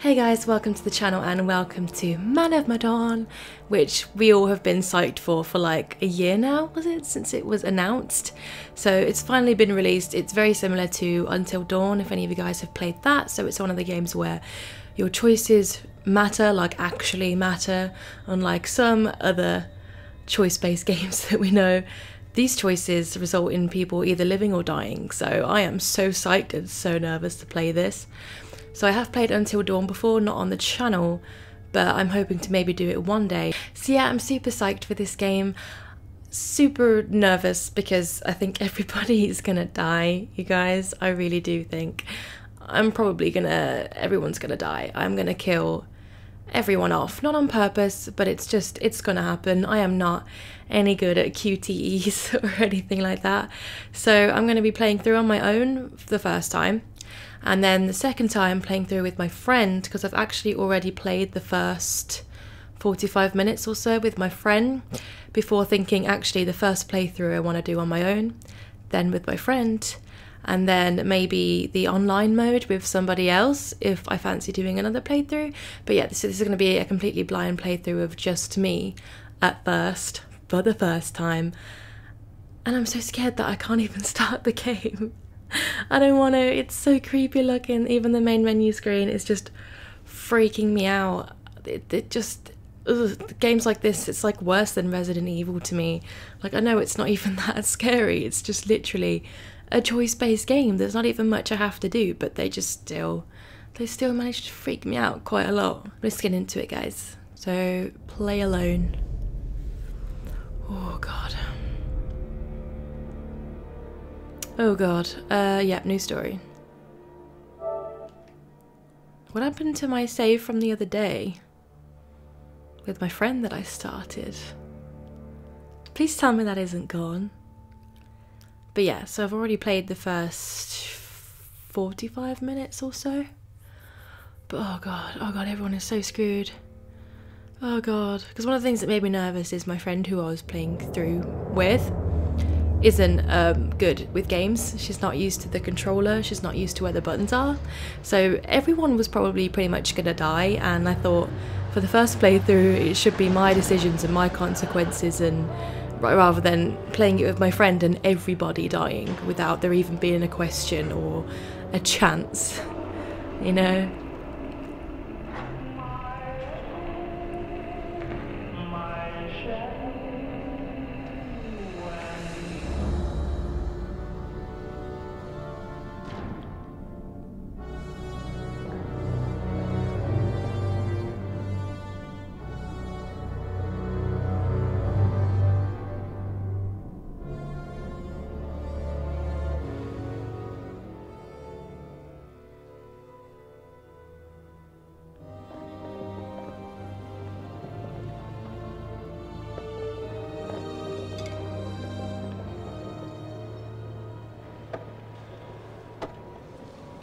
Hey guys, welcome to the channel and welcome to Man of Medan, which we all have been psyched for like a year now, was it, since it was announced? So it's finally been released. It's very similar to Until Dawn, if any of you guys have played that. So it's one of the games where your choices matter, like actually matter, unlike some other choice-based games that we know. These choices result in people either living or dying. So I am so psyched and so nervous to play this. So I have played Until Dawn before, not on the channel, but I'm hoping to maybe do it one day. So yeah, I'm super psyched for this game. Super nervous because I think everybody is gonna die, you guys. I really do think I'm probably gonna, everyone's gonna die. I'm gonna kill everyone off, not on purpose, but it's just, it's gonna happen. I am not any good at QTEs or anything like that. So I'm gonna be playing through on my own for the first time. And then the second time playing through with my friend, because I've actually already played the first 45 minutes or so with my friend before thinking, actually the first playthrough I want to do on my own, then with my friend, and then maybe the online mode with somebody else if I fancy doing another playthrough. But yeah, so this is going to be a completely blind playthrough of just me at first, for the first time. And I'm so scared that I can't even start the game. I don't want to, it's so creepy looking. Even the main menu screen is just freaking me out. It just, ugh, games like this, it's like worse than Resident Evil to me. Like, I know it's not even that scary, it's just literally a choice-based game. There's not even much I have to do, but they just still, manage to freak me out quite a lot. Let's get into it, guys. So, play alone. Oh god. Oh god, yeah, new story. What happened to my save from the other day? With my friend that I started. Please tell me that isn't gone. But yeah, so I've already played the first 45 minutes or so. But oh god, everyone is so screwed. Oh god, because one of the things that made me nervous is my friend who I was playing through with isn't good with games. She's not used to the controller, she's not used to where the buttons are, so everyone was probably pretty much gonna die. And I thought for the first playthrough it should be my decisions and my consequences, and rather than playing it with my friend and everybody dying without there even being a question or a chance, you know.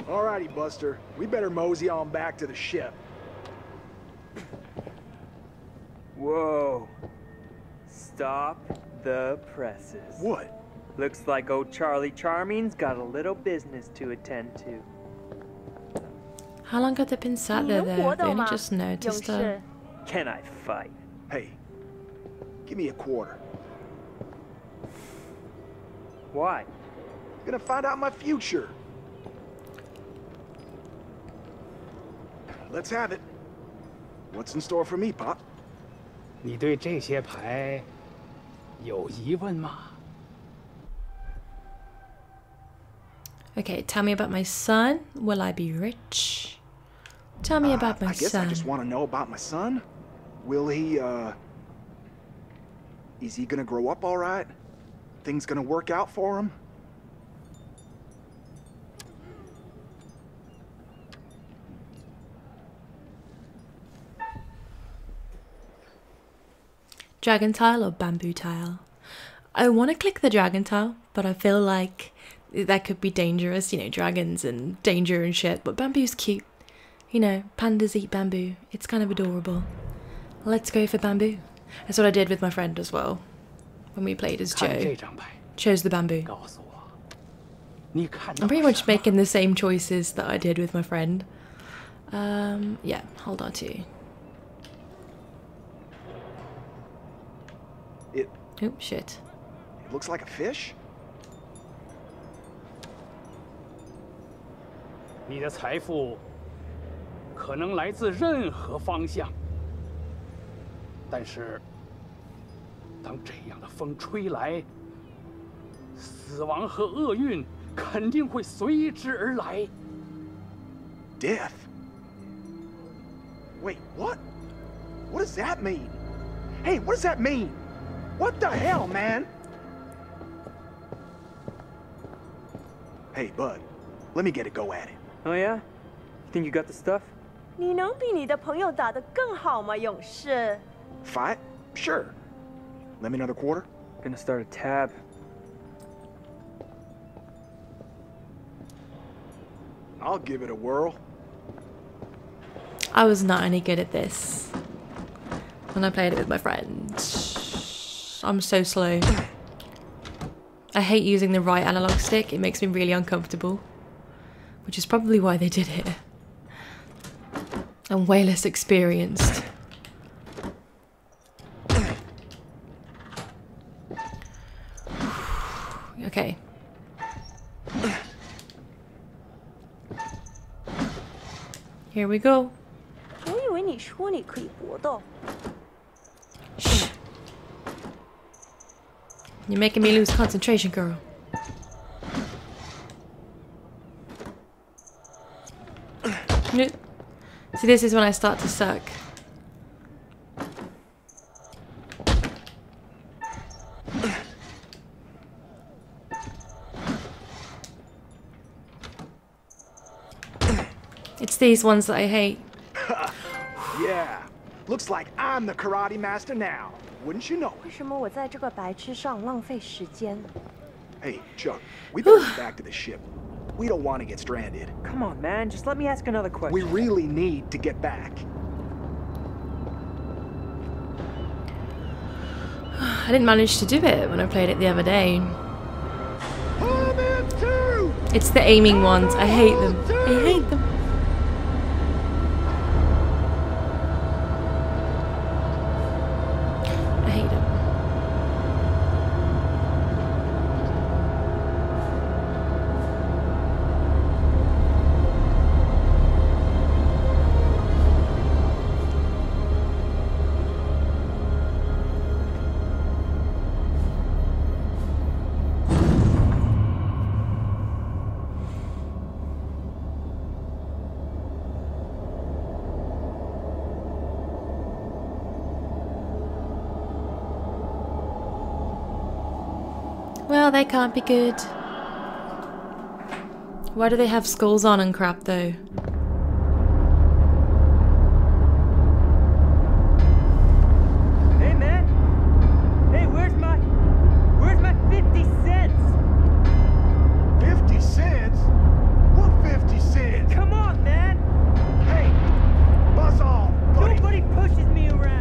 Alrighty, Buster. We better mosey on back to the ship. Whoa. Stop the presses. What? Looks like old Charlie Charming's got a little business to attend to. How long have they been sat there, though? They only just noticed that. Can I fight? Hey, give me a quarter. Why? I'm gonna find out my future. Let's have it. What's in store for me, Pop? You have any questions? Okay, tell me about my son. Will I be rich? Tell me about my son. I guess I just want to know about my son. Will he, is he gonna grow up all right? Things gonna work out for him? Dragon tile or bamboo tile? I want to click the dragon tile, but I feel like that could be dangerous, you know, dragons and danger and shit, but bamboo's cute. You know, pandas eat bamboo. It's kind of adorable. Let's go for bamboo. That's what I did with my friend as well. When we played as Joe. Chose the bamboo. I'm pretty much making the same choices that I did with my friend. Yeah, hold on to it. Oh shit! It looks like a fish. Your wealth可能来自任何方向，但是当这样的风吹来，死亡和厄运肯定会随之而来。Death. Wait, what? What does that mean? Hey, what does that mean? What the hell, man? Hey, bud, let me get a go at it. Oh yeah? You think you got the stuff? 你能比你的朋友打得更好吗，勇士 ？Fight? Sure. Let me another quarter. Gonna start a tab. I'll give it a whirl. I was not any good at this when I played it with my friends. I'm so slow. I hate using the right analog stick. It makes me really uncomfortable, which is probably why they did it. I'm way less experienced. Okay. Here we go. Shh. You're making me lose concentration, girl. Nope. See, this is when I start to suck. It's these ones that I hate. Yeah, looks like I'm the karate master now. Wouldn't you know it? Hey, Chuck, we better get back to the ship. We don't want to get stranded. Come on, man. Just let me ask another question. We really need to get back. I didn't manage to do it when I played it the other day. It's the aiming ones. I hate them. I hate them. Well, they can't be good. Why do they have skulls on and crap, though? Hey, man! Hey, where's my 50 cents? 50 cents? What 50 cents? Come on, man! Hey, buzz off, buddy. Nobody pushes me around.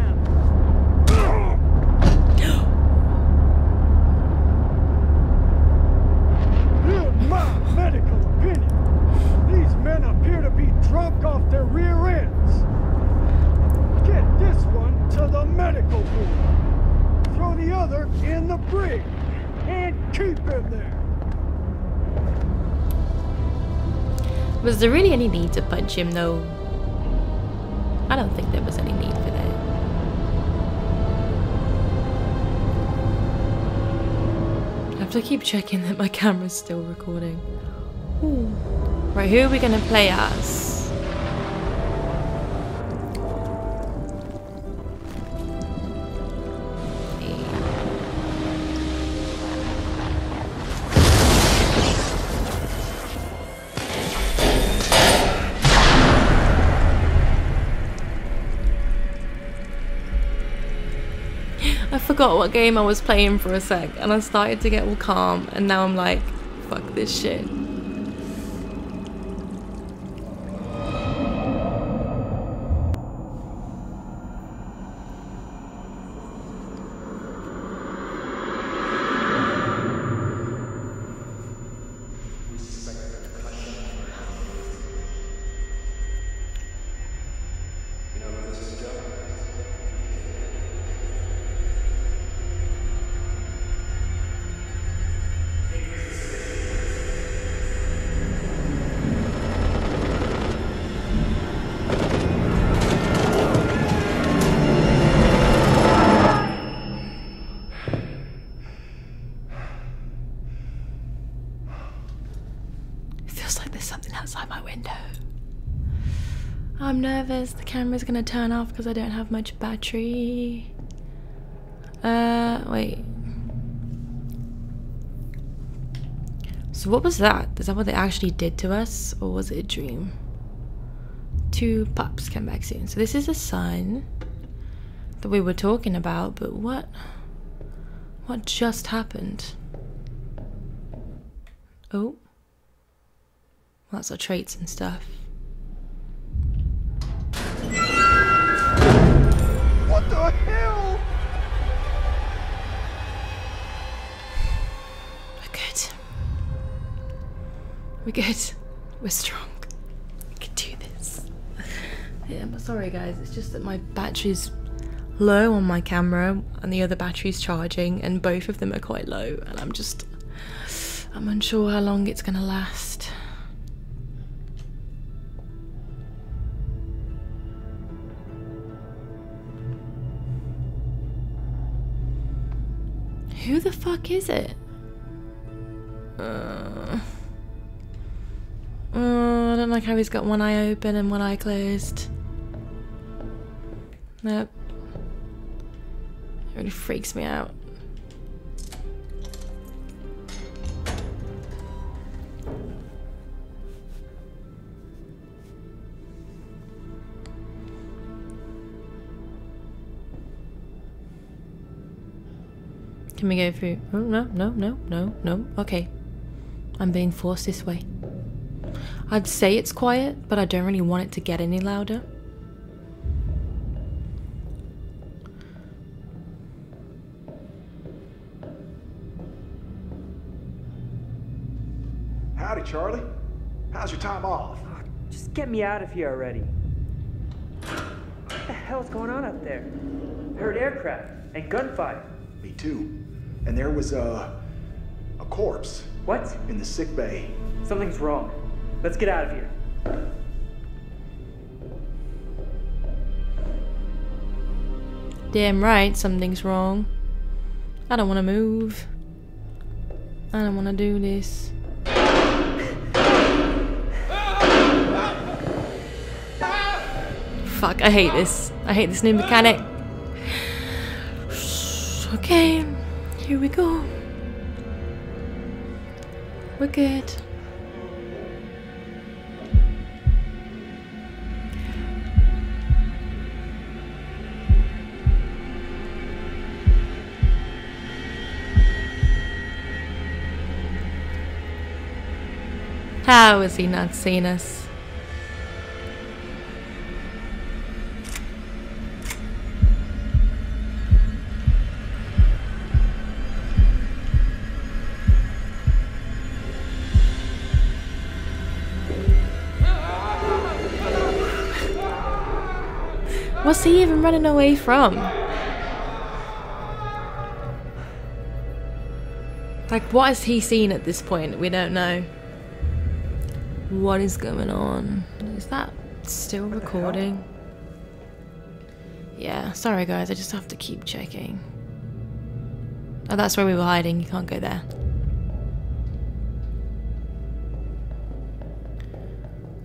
Drunk off their rear ends. Get this one to the medical board. Throw the other in the brig and keep him there. Was there really any need to punch him though? I don't think there was any need for that. I have to keep checking that my camera's still recording. Ooh. Right, who are we gonna play as? I forgot what game I was playing for a sec and I started to get all calm and now I'm like, fuck this shit. my window. I'm nervous. The camera's gonna turn off because I don't have much battery. Wait. So what was that? Is that what they actually did to us? Or was it a dream? Two pups come back soon. So this is a sign that we were talking about, but what just happened? Oh. That's our traits and stuff. What the hell? We're good. We're good. We're strong. We can do this. Yeah, but sorry guys, it's just that my battery's low on my camera and the other battery's charging and both of them are quite low and I'm unsure how long it's gonna last. Who the fuck is it? I don't like how he's got one eye open and one eye closed. Nope. It really freaks me out. Can we go through? Oh, no. Okay. I'm being forced this way. I'd say it's quiet, but I don't really want it to get any louder. Howdy, Charlie. How's your time off? Oh, just get me out of here already. What the hell's going on up there? I heard aircraft and gunfire. Me too. And there was a corpse. What? In the sick bay. Something's wrong. Let's get out of here. Damn right, something's wrong. I don't want to move. I don't want to do this. Fuck, I hate this. I hate this new mechanic. Okay. Here we go. We're good. How has he not seen us? What's he even running away from? Like, what has he seen at this point? We don't know. What is going on? Is that still recording? Yeah, sorry guys, I just have to keep checking. Oh, that's where we were hiding. You can't go there.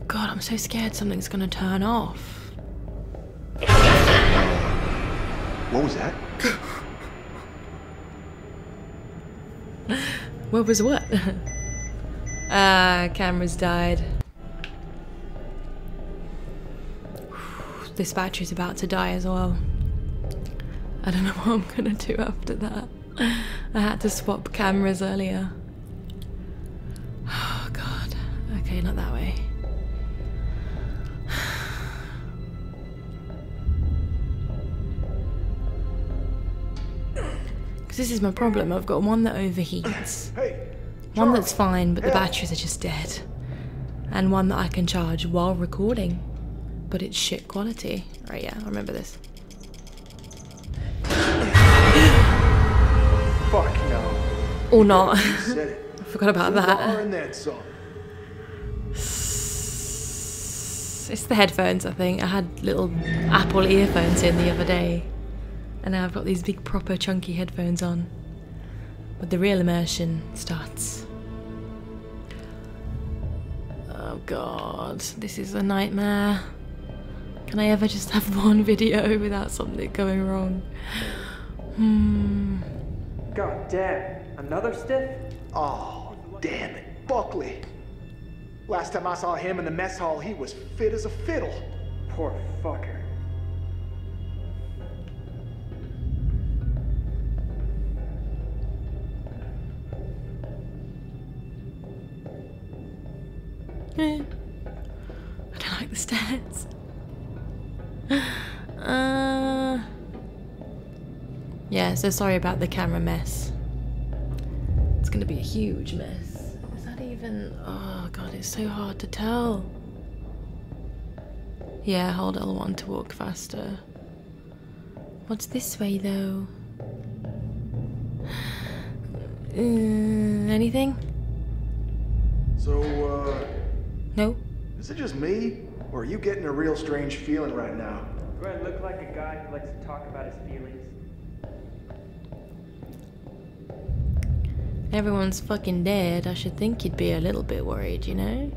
God, I'm so scared something's gonna turn off. What was that? What was what? Camera's died. This battery's about to die as well. I don't know what I'm gonna do after that. I had to swap cameras earlier. Oh god. Okay, not that way. This is my problem. I've got one that overheats, one that's fine, but the batteries are just dead, and one that I can charge while recording, but it's shit quality. Right, yeah, I remember this. Fuck no. Or not. I forgot about that. It's the headphones, I think. I had little Apple earphones in the other day. And now I've got these big proper chunky headphones on. But the real immersion starts. Oh God, this is a nightmare. Can I ever just have one video without something going wrong? God damn, another stiff? Oh, damn it, Buckley. Last time I saw him in the mess hall, he was fit as a fiddle. Poor fucker. I don't like the stairs. Yeah, so sorry about the camera mess. It's gonna be a huge mess. Is that even... oh god, it's so hard to tell. Yeah, hold L1 to walk faster. What's this way though? Anything? So, no. Is it just me, or are you getting a real strange feeling right now? Do I look like a guy who likes to talk about his feelings? Everyone's fucking dead. I should think you'd be a little bit worried, you know?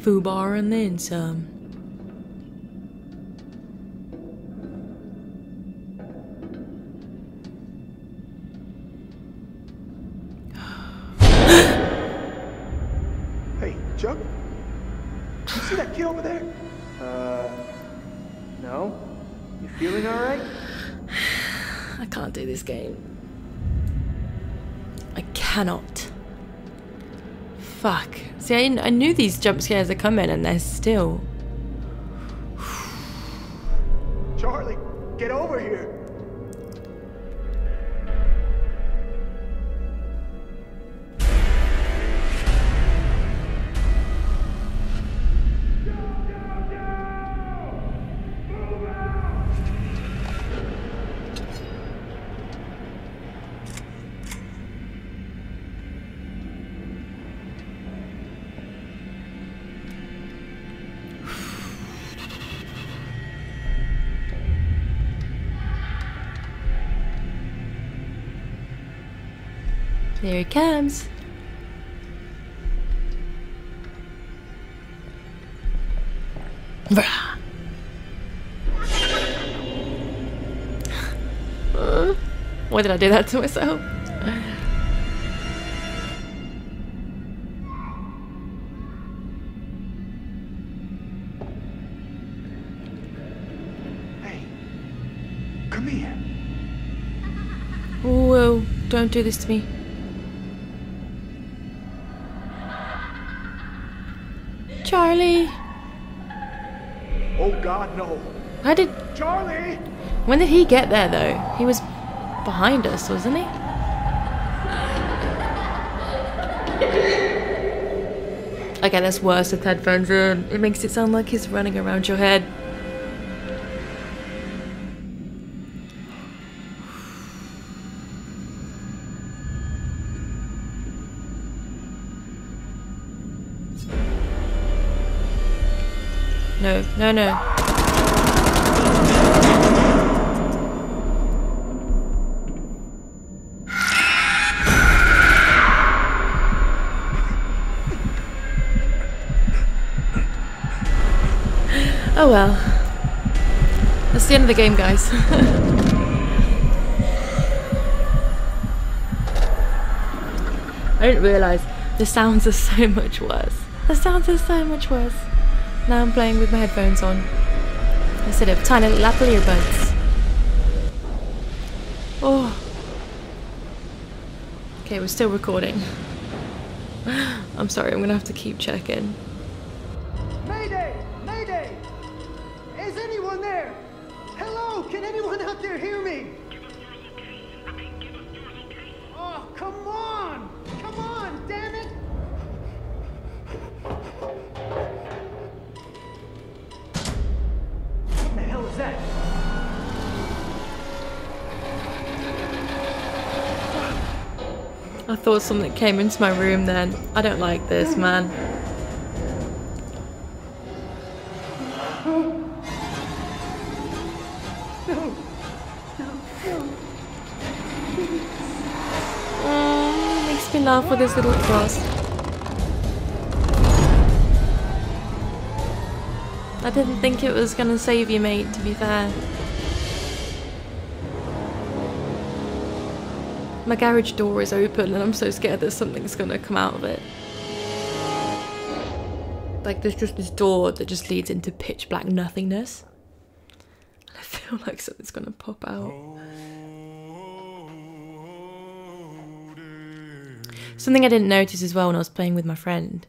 Foobar and then some. Jug? You see that kid over there? No? You feeling alright? I can't do this game. I cannot. Fuck. See, I knew these jump scares are coming and they're still... Charlie, get over here! There he comes. Why did I do that to myself? Hey, come here. Whoa, don't do this to me. Charlie! Oh god, no! How did... Charlie! When did he get there though? He was behind us, wasn't he? Okay, that's worse with headphones in. It makes it sound like he's running around your head. No, no, no. Oh well. That's the end of the game, guys. I didn't realise the sounds are so much worse. The sounds are so much worse. Now I'm playing with my headphones on instead of tiny little Apple earbuds. Oh. Okay, we're still recording. I'm sorry, I'm gonna have to keep checking. Mayday! Mayday! Is anyone there? Hello! Can anyone out there hear me? Oh, come on! Come on, damn it! I thought something came into my room then. I don't like this, man. No. Makes me in love with this little cross. I didn't think it was gonna save you, mate, to be fair. My garage door is open and I'm so scared that something's gonna come out of it. Like, there's just this door that just leads into pitch black nothingness. And I feel like something's gonna pop out. Something I didn't notice as well when I was playing with my friend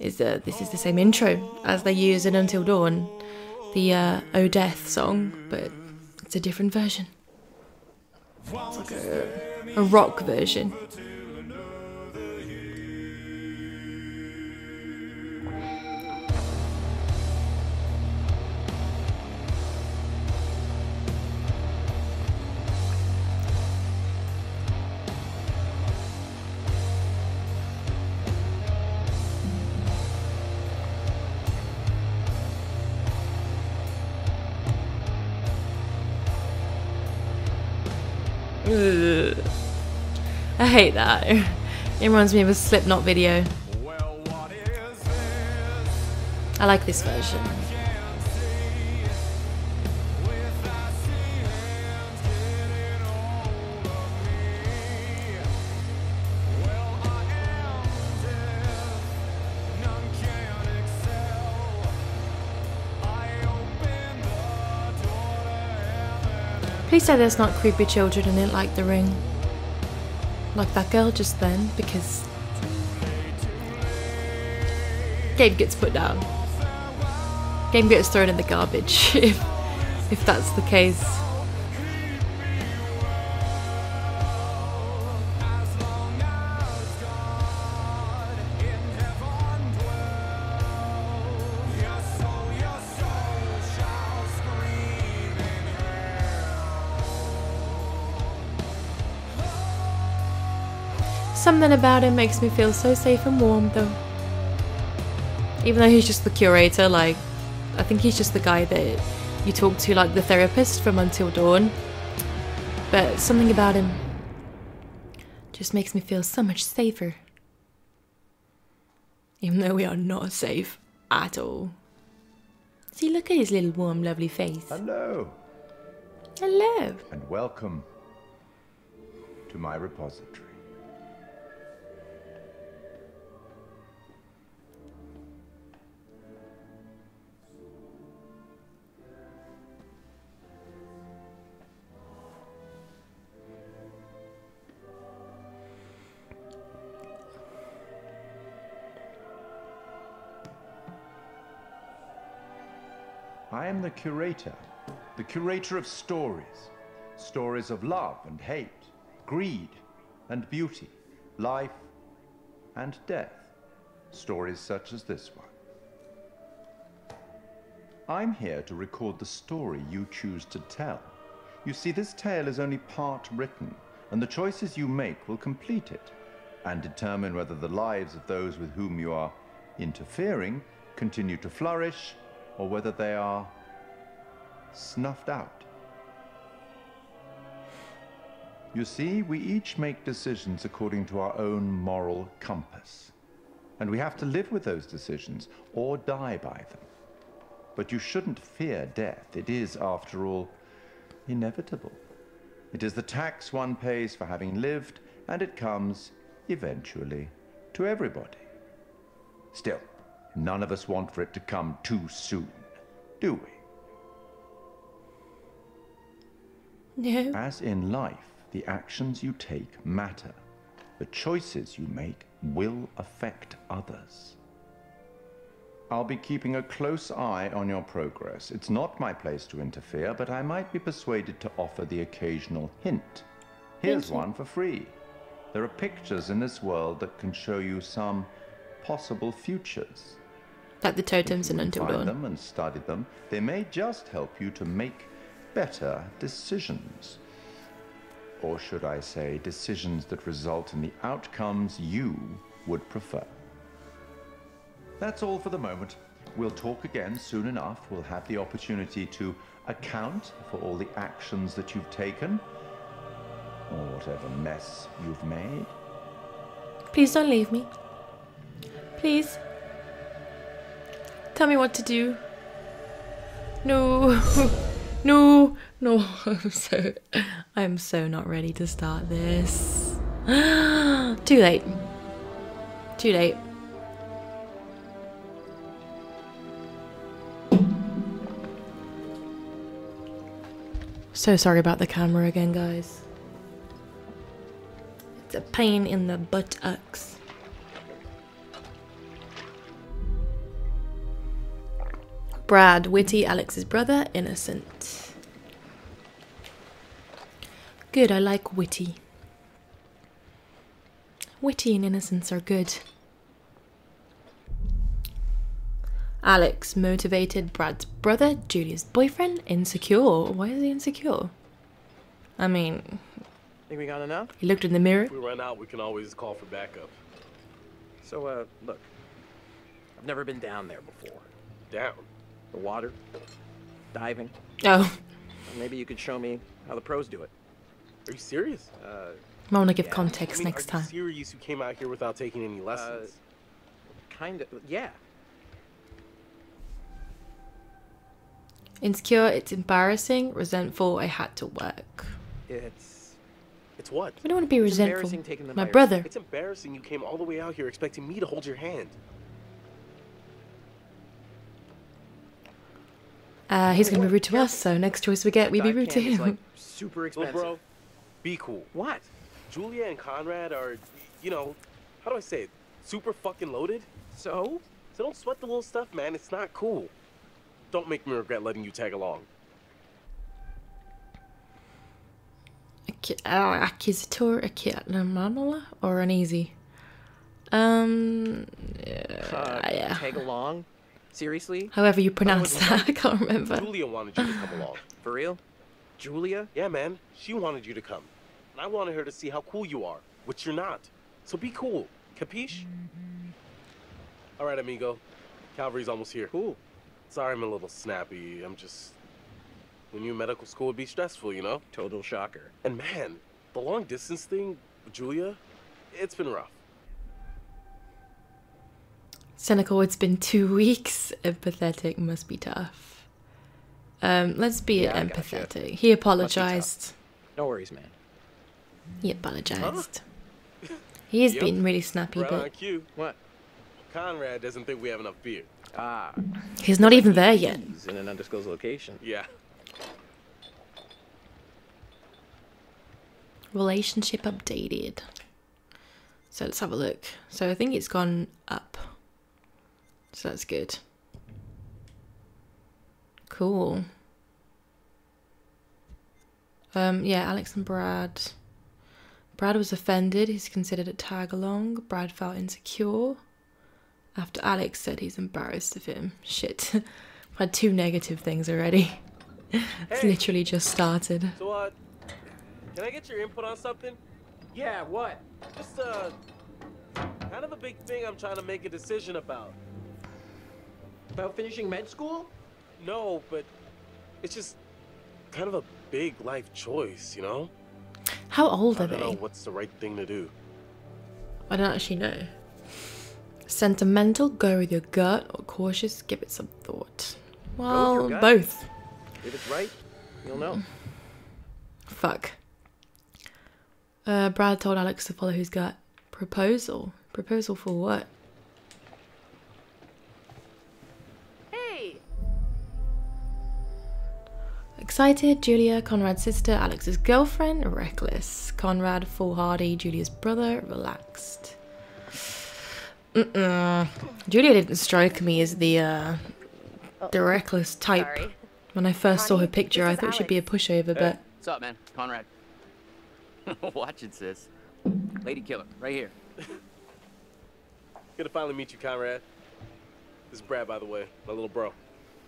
is that this is the same intro as they use in Until Dawn, the O Death song, but it's a different version. It's like a rock version. I hate that. It reminds me of a Slipknot video. I like this version. Please say there's not creepy children in it like The Ring. Like that girl just then, because game gets put down. Game gets thrown in the garbage, if that's the case. Something about him makes me feel so safe and warm, though. Even though he's just the curator, like, I think he's just the guy that you talk to, like the therapist from Until Dawn. But something about him just makes me feel so much safer. Even though we are not safe at all. See, look at his little warm, lovely face. Hello. Hello. And welcome to my repository. I am the curator of stories. Stories of love and hate, greed and beauty, life and death. Stories such as this one. I'm here to record the story you choose to tell. You see, this tale is only part written, and the choices you make will complete it and determine whether the lives of those with whom you are interfering continue to flourish, or whether they are snuffed out. You see, we each make decisions according to our own moral compass, and we have to live with those decisions or die by them. But you shouldn't fear death. It is, after all, inevitable. It is the tax one pays for having lived, and it comes eventually to everybody. Still, none of us want for it to come too soon, do we? No. As in life, the actions you take matter. The choices you make will affect others. I'll be keeping a close eye on your progress. It's not my place to interfere, but I might be persuaded to offer the occasional hint. Here's one for free. There are pictures in this world that can show you some possible futures. Like the totems and Until Dawn. Find them and study them. They may just help you to make better decisions. Or should I say, decisions that result in the outcomes you would prefer. That's all for the moment. We'll talk again soon enough. We'll have the opportunity to account for all the actions that you've taken, or whatever mess you've made. Please don't leave me. Please. Tell me what to do. No. No. No. I'm so not ready to start this. Too late. Too late. So sorry about the camera again, guys. It's a pain in the buttocks. Brad, witty, Alex's brother, innocent. Good, I like witty. Witty and innocence are good. Alex, motivated, Brad's brother, Julia's boyfriend, insecure. Why is he insecure? I mean, think we got enough? He looked in the mirror. If we run out, we can always call for backup. So, look, I've never been down there before. Down? The water, diving. Oh. Maybe you could show me how the pros do it. Are you serious? I want to give context next time. Are you serious? You came out here without taking any lessons? Kind of, yeah. Insecure, it's embarrassing. Resentful, I had to work. It's what? I don't want to be resentful. My brother. It's embarrassing you came all the way out here expecting me to hold your hand. He's going to be rude to us, so next choice we get, we be rude to him. Like super expensive. Little bro, be cool. What? Julia and Conrad are, you know, how do I say it? Super fucking loaded. So don't sweat the little stuff, man. It's not cool. Don't make me regret letting you tag along. Accusatory or uneasy? Yeah. Tag along? Seriously? However you pronounce that, I can't remember. Julia wanted you to come along. For real? Julia? Yeah, man. She wanted you to come. And I wanted her to see how cool you are, which you're not. So be cool. Capiche? All right, amigo. Calvary's almost here. Cool. Sorry I'm a little snappy, I'm just... We knew medical school would be stressful, you know? Total shocker. And man, the long distance thing with Julia, it's been rough. Cynical, it's been 2 weeks. Empathetic, must be tough. Let's be empathetic. He apologized. No worries, man. He apologized. Huh? He's been really snappy, right but... What? Conrad doesn't think we have enough beer. Ah. He's not even there yet. He's in an undisclosed location. Yeah. Relationship updated. So let's have a look. So I think it's gone up. So that's good. Cool. Yeah, Alex and Brad. Brad was offended. He's considered a tag along. Brad felt insecure. After Alex said he's embarrassed of him. Shit. I've had two negative things already. It's literally just started. So, can I get your input on something? Yeah, what? Just, kind of a big thing I'm trying to make a decision about. About finishing med school? No, but it's just kind of a big life choice, you know? How old are they? I don't know what's the right thing to do. I don't actually know. Sentimental, go with your gut, or cautious, give it some thought. Well, both. If it's right, you'll know. Fuck. Brad told Alex to follow his gut. Proposal? Proposal for what? Hey! Excited, Julia, Conrad's sister, Alex's girlfriend, reckless. Conrad, foolhardy, Julia's brother, relaxed. Julia didn't strike me as the reckless type. Sorry. When I first saw her picture, I thought she'd be a pushover, but... What's up, man? Conrad. Watch it, sis. Lady killer, right here. Good to finally meet you, Conrad. This is Brad, by the way. My little bro.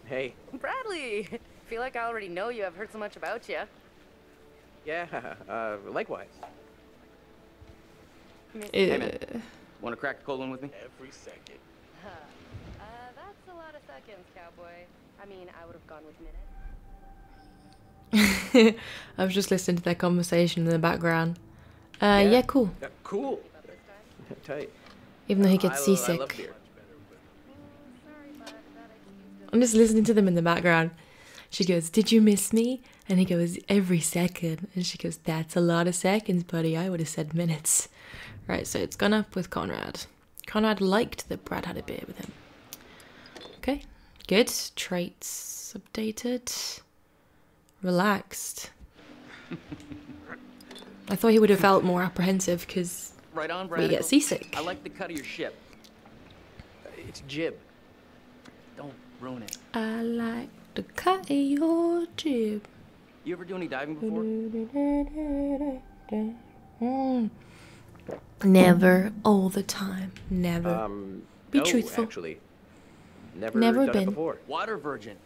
Hey. Bradley! I feel like I already know you. I've heard so much about you. Yeah, likewise. Hey, man. Want to crack a cold one with me? Every second. That's a lot of seconds, cowboy. I mean, I would have gone with minutes. I was just listening to their conversation in the background. Yeah, cool. Cool. Tight. Even though he gets seasick. I'm just listening to them in the background. She goes, "Did you miss me?" And he goes, "Every second." And she goes, "That's a lot of seconds, buddy. I would have said minutes." Right, so it's gone up with Conrad. Conrad liked that Brad had a beer with him. Okay, good. Traits updated. Relaxed. I thought he would have felt more apprehensive because right on, Brad. We get seasick. I like the cut of your ship. It's jib. Don't ruin it. I like the cut of your jib. You ever do any diving before? Never. All the time. Never. Be truthful. Actually, never been. Before. Water virgin.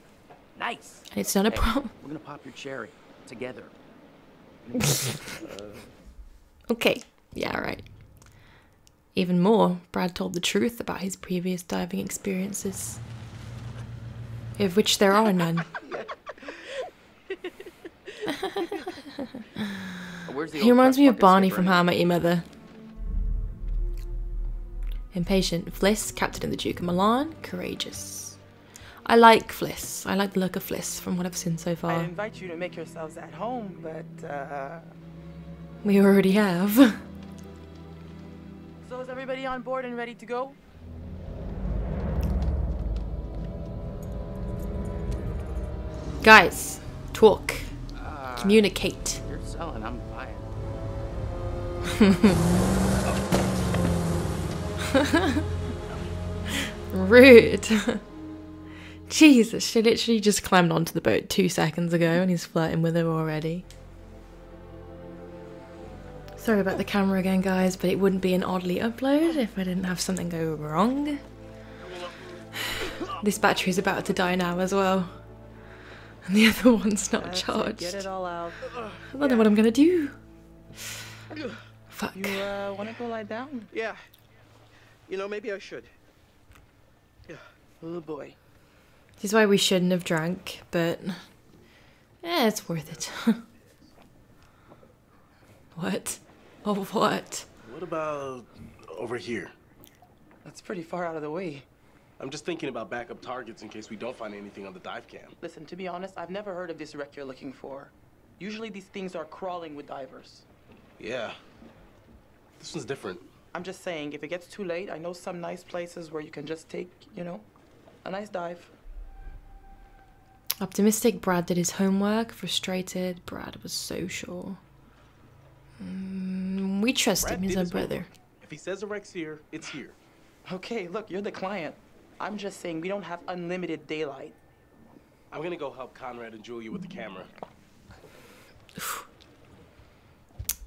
Nice. And it's not a problem. We're gonna pop your cherry together. Okay. Yeah, right. Even more, Brad told the truth about his previous diving experiences, of which there are none. He reminds me of Barney from How I Met Your Mother. Impatient. Fliss, captain of the Duke of Milan. Courageous. I like Fliss. I like the look of Fliss from what I've seen so far. I invite you to make yourselves at home, but... we already have. So is everybody on board and ready to go? Guys, talk. Communicate. You're selling, I'm buying. Rude. Jesus, she literally just climbed onto the boat 2 seconds ago and he's flirting with her already. Sorry about the camera again, guys, but it wouldn't be an oddly upload if I didn't have something go wrong. This battery's about to die now as well. And the other one's not charged. Get it all out. I don't know what I'm gonna do. Fuck. You wanna go lie down? Yeah. You know, maybe I should. Yeah. Oh boy. This is why we shouldn't have drank, but... yeah, it's worth it. What? Oh, what? What about over here? That's pretty far out of the way. I'm just thinking about backup targets in case we don't find anything on the dive cam. Listen, to be honest, I've never heard of this wreck you're looking for. Usually these things are crawling with divers. Yeah. This one's different. I'm just saying, if it gets too late, I know some nice places where you can just take, you know, a nice dive. Optimistic Brad did his homework. Frustrated Brad was so sure. We trust Brad him, he's our brother. If he says the wreck's here, it's here. Okay, look, you're the client. I'm just saying we don't have unlimited daylight. I'm gonna go help Conrad and Julia with the camera.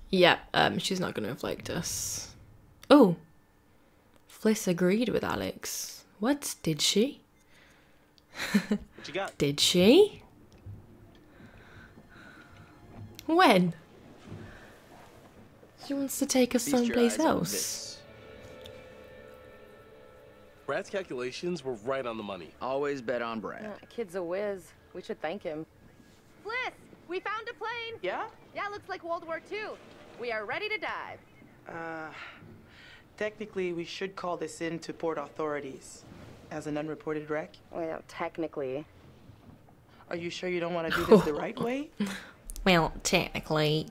Yeah, she's not gonna have liked us. Oh, Fliss agreed with Alex. What? Did she? What you got? Did she? When? She wants to take us someplace else. Brad's calculations were right on the money. Always bet on Brad. Kid's a whiz. We should thank him. Bliss, we found a plane. Yeah? Yeah, looks like World War II. We are ready to dive. Technically, we should call this in to port authorities as an unreported wreck. Well, technically. Are you sure you don't want to do this the right way? Well, technically.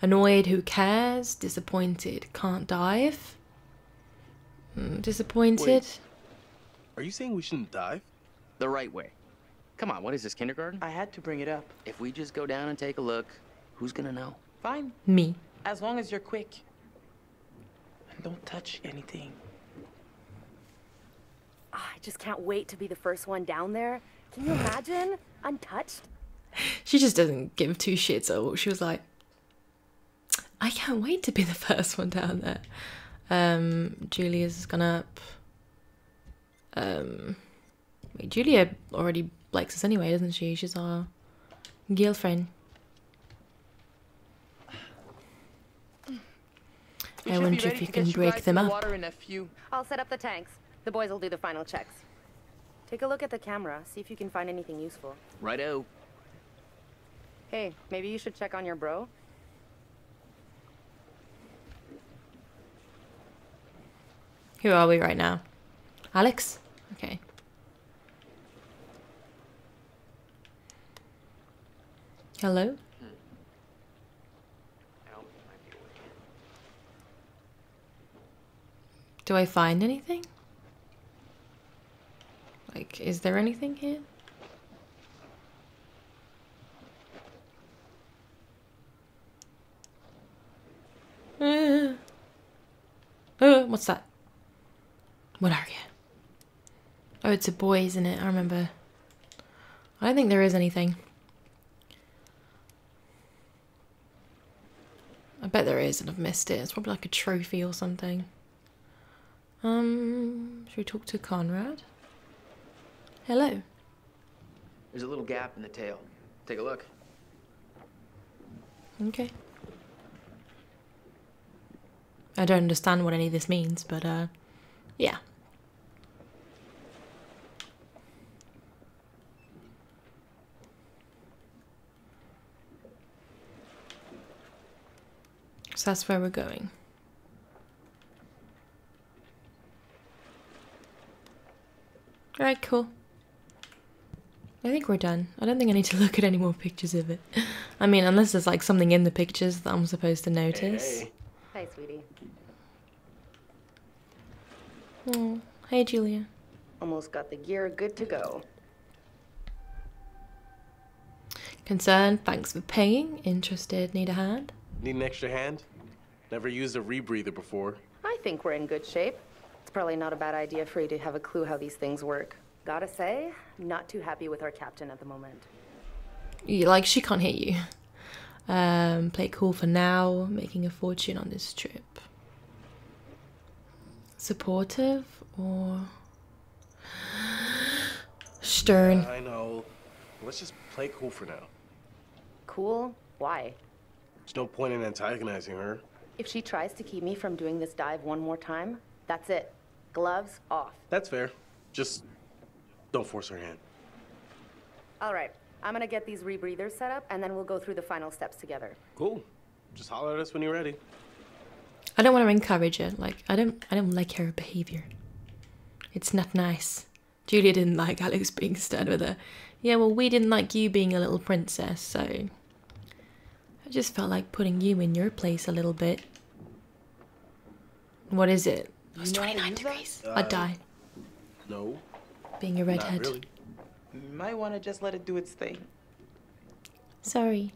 Annoyed, who cares? Disappointed, can't dive. Disappointed. Wait, are you saying we shouldn't dive? The right way. Come on, what is this, kindergarten? I had to bring it up. If we just go down and take a look, who's gonna know? Fine. Me. As long as you're quick. And don't touch anything. Oh, I just can't wait to be the first one down there. Can you imagine? Untouched? She just doesn't give two shits at all. She was like, I can't wait to be the first one down there. Julia's has gone up. Wait, Julia already likes us anyway, doesn't she? She's our girlfriend. I wonder if you can break them up. I'll set up the tanks. The boys will do the final checks. Take a look at the camera. See if you can find anything useful. Righto. Hey, maybe you should check on your bro. Who are we right now? Alex? Okay. Hello? Do I find anything? Like, is there anything here? What's that? What are you? Oh, it's a boy, isn't it? I remember. I don't think there is anything. I bet there is and I've missed it. It's probably like a trophy or something. Should we talk to Conrad? Hello. There's a little gap in the tail. Take a look. Okay. I don't understand what any of this means, but, yeah. So that's where we're going. Alright, cool. I think we're done. I don't think I need to look at any more pictures of it. I mean, unless there's like something in the pictures that I'm supposed to notice. Hey. Hi, sweetie. Oh, hey, Julia. Almost got the gear good to go. Concerned, thanks for paying. Interested, need a hand? Need an extra hand? Never used a rebreather before. I think we're in good shape. It's probably not a bad idea for you to have a clue how these things work. Gotta say, not too happy with our captain at the moment. You, like, she can't hit you. Play cool for now, making a fortune on this trip. Supportive or stern? I know. Let's just play cool for now. Cool? Why? There's no point in antagonizing her. If she tries to keep me from doing this dive one more time, that's it. Gloves off. That's fair. Just don't force her hand. All right. I'm gonna get these rebreathers set up and then we'll go through the final steps together. Cool. Just holler at us when you're ready. I don't want to encourage her. Like, I don't like her behavior. It's not nice. Julia didn't like Alex being stern with her. Yeah, well, we didn't like you being a little princess, so I just felt like putting you in your place a little bit. What is it? It was 29 degrees. I'd die. No. Being a redhead. Not really. Might want to just let it do its thing. Sorry.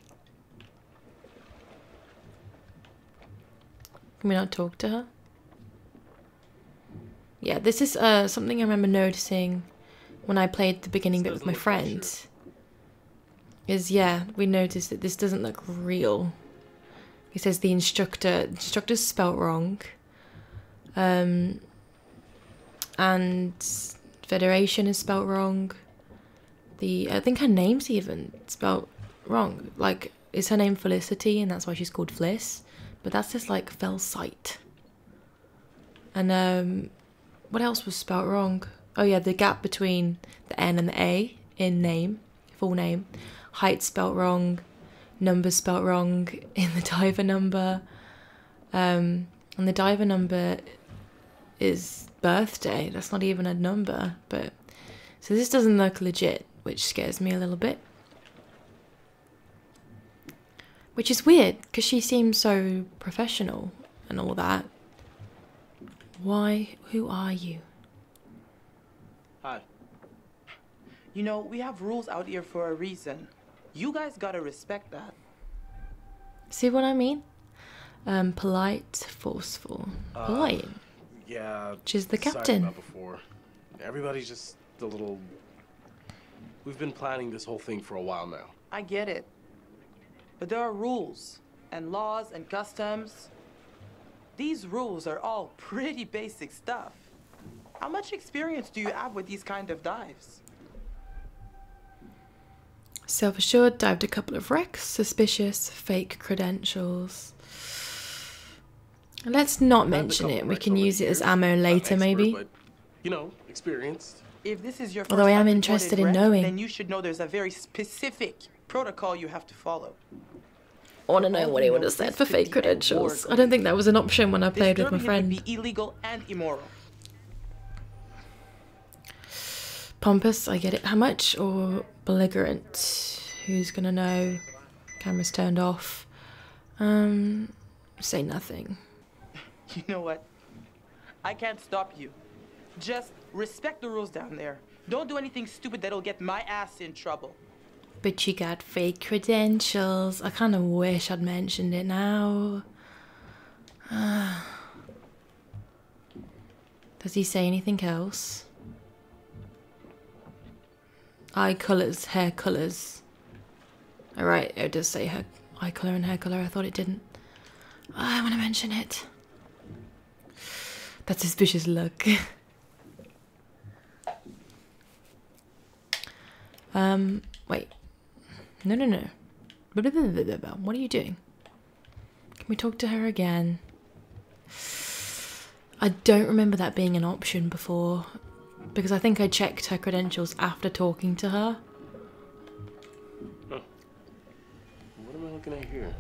Can we not talk to her? Yeah, this is something I remember noticing when I played the beginning bit with my friends. Is, yeah, we noticed that this doesn't look real. It says the instructor's spelt wrong. And Federation is spelt wrong. I think her name's even spelled wrong. Like, is her name Felicity, and that's why she's called Fliss? But that's just like Felsight. And what else was spelled wrong? Oh yeah, the gap between the N and the A in name, full name. Height spelled wrong. Number spelled wrong in the diver number. And the diver number is birthday. That's not even a number. But so this doesn't look legit, which scares me a little bit. Which is weird, because she seems so professional and all that. Why? Who are you? Hi. You know, we have rules out here for a reason. You guys gotta respect that. See what I mean? Polite, forceful. Polite. Yeah. Which is the captain. Sorry about before. Everybody's just a little... We've been planning this whole thing for a while now. I get it. But there are rules and laws and customs. These rules are all pretty basic stuff. How much experience do you have with these kind of dives? Self-assured, dived a couple of wrecks, suspicious, fake credentials. Let's not mention it. We can use it as ammo later, maybe. But, you know, experienced. If this is your first although I am interested in knowing, then you should know there's a very specific protocol you have to follow. I want to know what he would have said for fake credentials. I don't think that was an option when I played with my friend. Be illegal and immoral. Pompous, I get it. How much? Or belligerent? Who's gonna know? Camera's turned off. Say nothing. You know what? I can't stop you. Just respect the rules down there. Don't do anything stupid that'll get my ass in trouble. But you got fake credentials. I kind of wish I'd mentioned it now. Does he say anything else? Eye colours, hair colours. Alright, it does say eye colour and hair colour. I thought it didn't. Oh, I want to mention it. That suspicious look. Wait. No. What are you doing? Can we talk to her again? I don't remember that being an option before, because I think I checked her credentials after talking to her. Huh. What am I looking at here?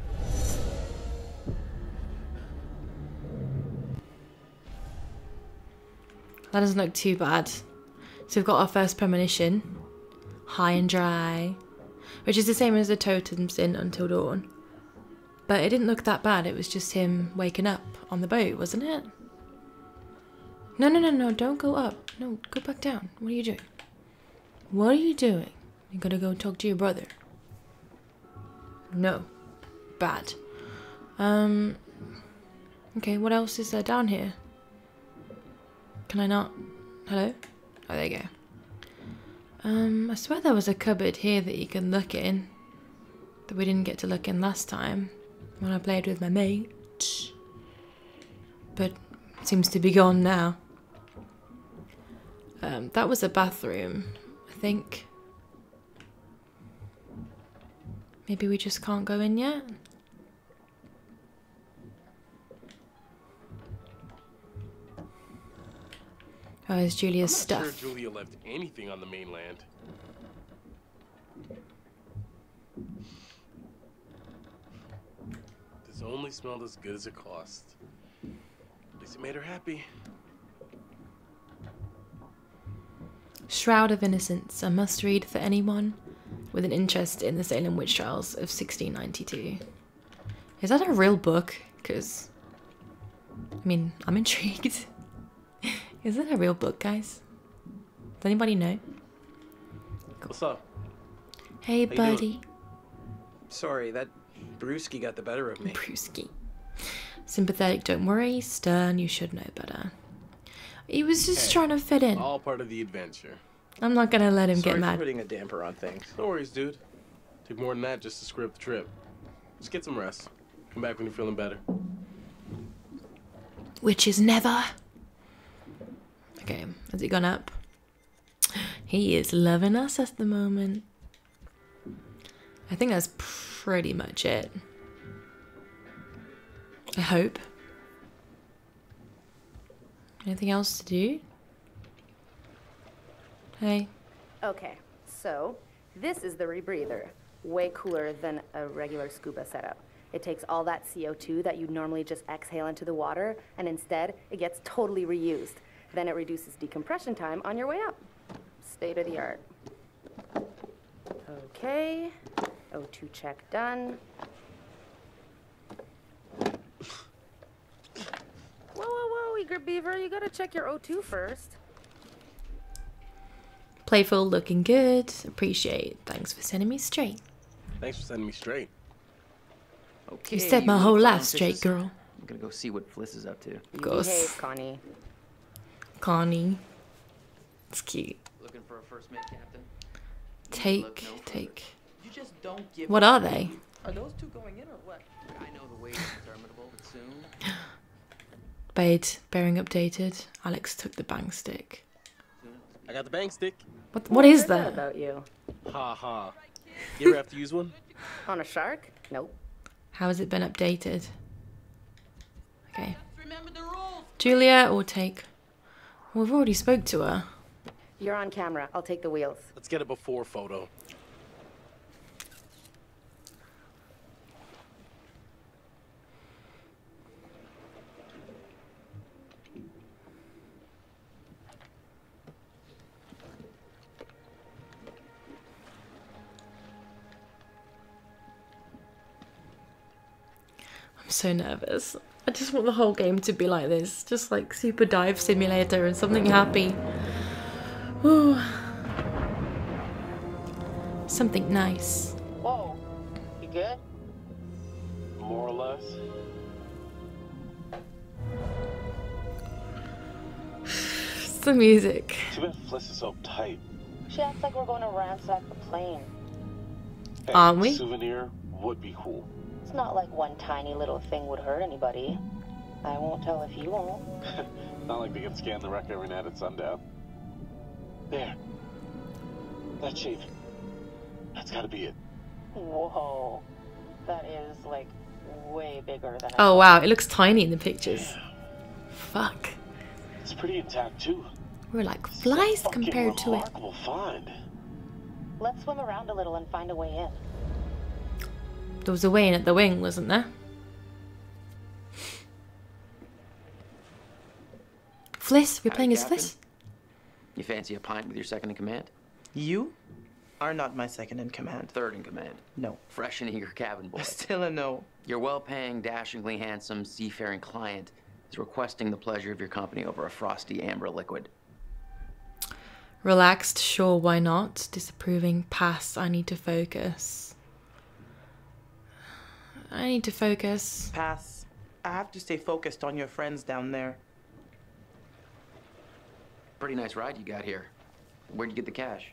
That doesn't look too bad. So we've got our first premonition, high and dry, which is the same as the totems in Until Dawn. But it didn't look that bad, it was just him waking up on the boat, wasn't it? No, don't go up. No, go back down. What are you doing? What are you doing? You gotta go talk to your brother. No. Bad. Okay, what else is there down here? Can I not? Hello? Oh, there you go. I swear there was a cupboard here that you can look in. That we didn't get to look in last time. When I played with my mate. But it seems to be gone now. That was a bathroom, I think. Maybe we just can't go in yet? Oh, there's Julia's stuff. I'm not sure Julia left anything on the mainland. This only smelled as good as it cost. At least it made her happy. Shroud of Innocence, a must-read for anyone with an interest in the Salem witch trials of 1692. Is that a real book? Because, I mean, I'm intrigued. Is it a real book, guys? Does anybody know? Cool. What's up? Hey, how buddy. Sorry, that brewski got the better of me. Brewski. Sympathetic, don't worry. Stern, you should know better. He was just trying to fit in. All part of the adventure. I'm not gonna let him get mad. Sorry for putting a damper on things. No worries, dude. Took more than that just to screw up the trip. Just get some rest. Come back when you're feeling better. Which is never. Okay, has it gone up? He is loving us at the moment. I think that's pretty much it. I hope. Anything else to do? Hey. Okay, so this is the rebreather. Way cooler than a regular scuba setup. It takes all that CO2 that you'd normally just exhale into the water, and instead it gets totally reused. Then it reduces decompression time on your way up. State of the art. Okay, O2 check done. Whoa, eager beaver, you gotta check your O2 first. Playful, looking good. Appreciate. Thanks for sending me straight. Thanks for sending me straight. Okay. You said my whole life straight, girl. I'm gonna go see what Fliss is up to. Of course. Behave, Connie. Connie. It's cute. Looking for a first mate, Captain. Take. You just don't give what are they? Are those two going in or what? I know the way is determinable, but soon. Bade, bearing updated. Alex took the bang stick. I got the bang stick. What is that about you? Ha ha. You ever have to use one? On a shark? Nope. How has it been updated? Okay. Remember the rules. Julia or take. Well, we've already spoke to her. You're on camera. I'll take the wheels. Let's get a before photo. I'm so nervous. I just want the whole game to be like this, just like Super Dive Simulator and something happy. Ooh. Something nice. Whoa, you good? More or less. It's the music. Too bad Fliss is so tight. She acts like we're going to ransack the plane. Hey, aren't we? Souvenir would be cool. It's not like one tiny little thing would hurt anybody. I won't tell if you won't. Not like they can scan the wreck every night at sundown. There. That shape. That's gotta be it. Whoa. That is like way bigger than I thought. Wow, it looks tiny in the pictures. Yeah. Fuck. It's pretty intact too. We're like flies compared to it. Remarkable find. Let's swim around a little and find a way in. There was a way in at the wing, wasn't there? Fliss, we're playing as Fliss. You fancy a pint with your second in command? You are not my second in command. Third in command? No. Fresh and eager cabin boy. Still a no. Your well-paying, dashingly handsome, seafaring client is requesting the pleasure of your company over a frosty amber liquid. Relaxed, sure, why not? Disapproving, pass, I need to focus. I need to focus. Pass. I have to stay focused on your friends down there. Pretty nice ride you got here. Where'd you get the cash?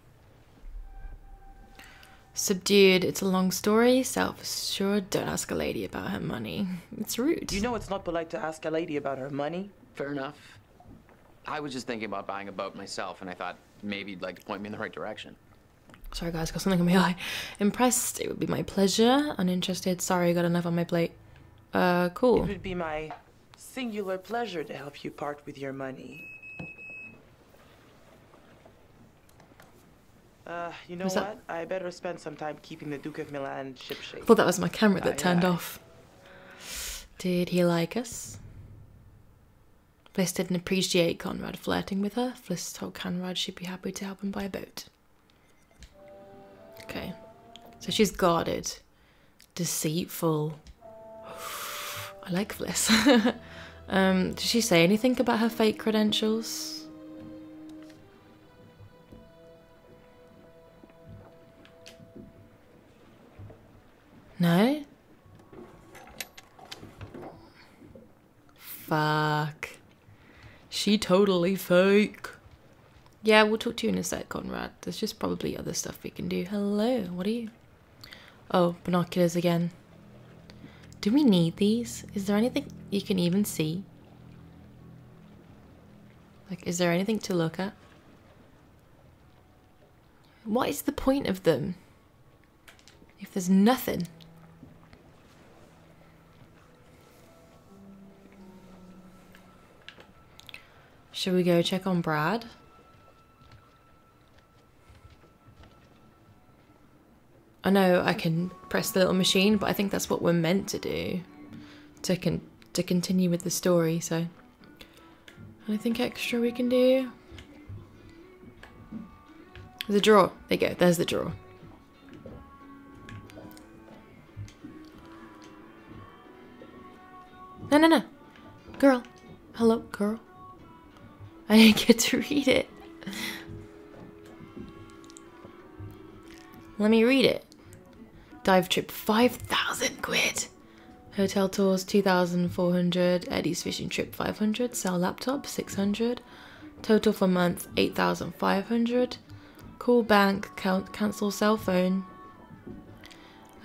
Subdued. It's a long story. Self-assured. Don't ask a lady about her money. It's rude. You know it's not polite to ask a lady about her money. Fair enough. I was just thinking about buying a boat myself, and I thought maybe you'd like to point me in the right direction. Sorry guys, got something on my eye. Impressed, it would be my pleasure. Uninterested, sorry, got enough on my plate. Cool. It would be my singular pleasure to help you part with your money. You know what? I better spend some time keeping the Duke of Milan shipshape. I thought that was my camera that turned off. Did he like us? Fliss didn't appreciate Conrad flirting with her. Fliss told Conrad she'd be happy to help him buy a boat. Okay, so she's guarded, deceitful. I like Fliss. Did she say anything about her fake credentials? No? Fuck. She totally fake. Yeah, we'll talk to you in a sec, Conrad. There's just probably other stuff we can do. Hello, what are you? Oh, binoculars again. Do we need these? Is there anything you can even see? Like, is there anything to look at? What is the point of them? If there's nothing. Should we go check on Brad? I know I can press the little machine, but I think that's what we're meant to do to continue with the story, so. Anything extra we can do? There's a drawer. There you go. There's the drawer. No, no, no. Girl. Hello, girl. I didn't get to read it. Let me read it. Dive trip, 5,000 quid. Hotel tours, 2,400. Eddie's fishing trip, 500. Sell laptop, 600. Total for month, 8,500. Call bank, cancel cell phone.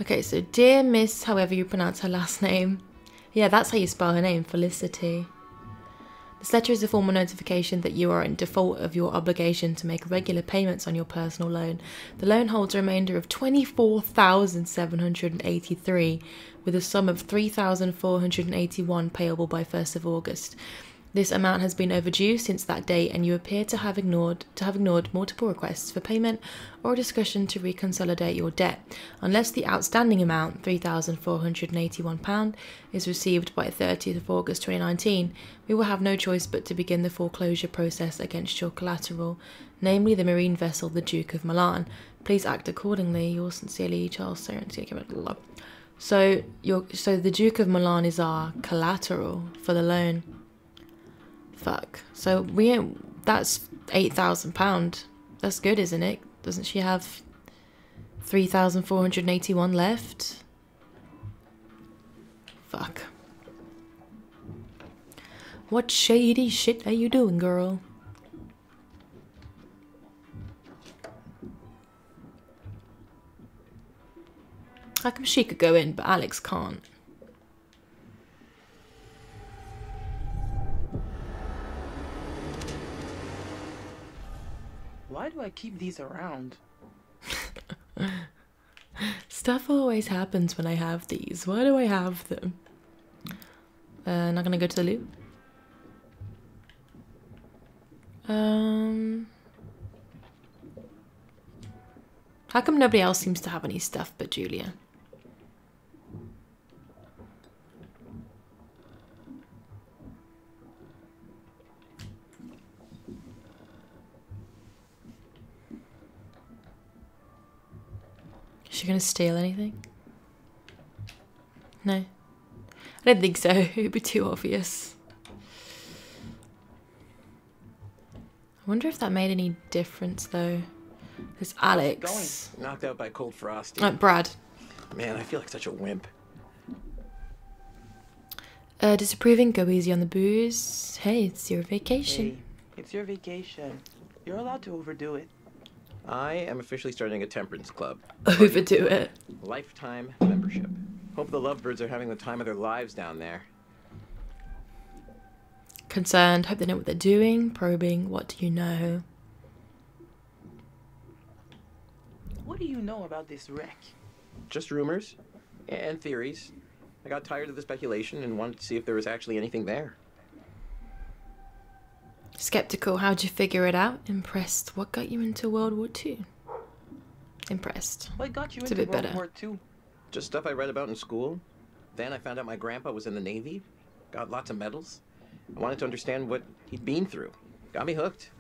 Okay, so dear Miss, however you pronounce her last name. Yeah, that's how you spell her name, Felicity. This letter is a formal notification that you are in default of your obligation to make regular payments on your personal loan. The loan holds a remainder of $24,783 with a sum of $3,481 payable by 1st of August. This amount has been overdue since that date and you appear to have ignored multiple requests for payment or a discussion to reconsolidate your debt, unless the outstanding amount, £3,481, is received by 30th of August 2019, we will have no choice but to begin the foreclosure process against your collateral, namely the marine vessel the Duke of Milan. Please act accordingly. Yours sincerely, Charles Sorrentino. So the Duke of Milan is our collateral for the loan. Fuck. So we ain't, that's £8,000. That's good, isn't it? Doesn't she have 3,481 left? Fuck. What shady shit are you doing, girl? How come she could go in, but Alex can't? Why do I keep these around? Stuff always happens when I have these. Why do I have them? Not gonna go to the loot. How come nobody else seems to have any stuff but Julia? Is she gonna steal anything? No. I don't think so. It would be too obvious. I wonder if that made any difference though. There's Alex. Going. Knocked out by cold frosty. Oh, Brad. Man, I feel like such a wimp. Disapproving, go easy on the booze. Hey, it's your vacation. Hey, it's your vacation. You're allowed to overdo it. I am officially starting a temperance club. Overdo it. Lifetime membership. Hope the lovebirds are having the time of their lives down there. Concerned. Hope they know what they're doing. Probing. What do you know? What do you know about this wreck? Just rumors and theories. I got tired of the speculation and wanted to see if there was actually anything there. Skeptical, how'd you figure it out? Impressed, what got you into World War II? Impressed. What got you into World War II? Just stuff I read about in school. Then I found out my grandpa was in the Navy. Got lots of medals. I wanted to understand what he'd been through. Got me hooked.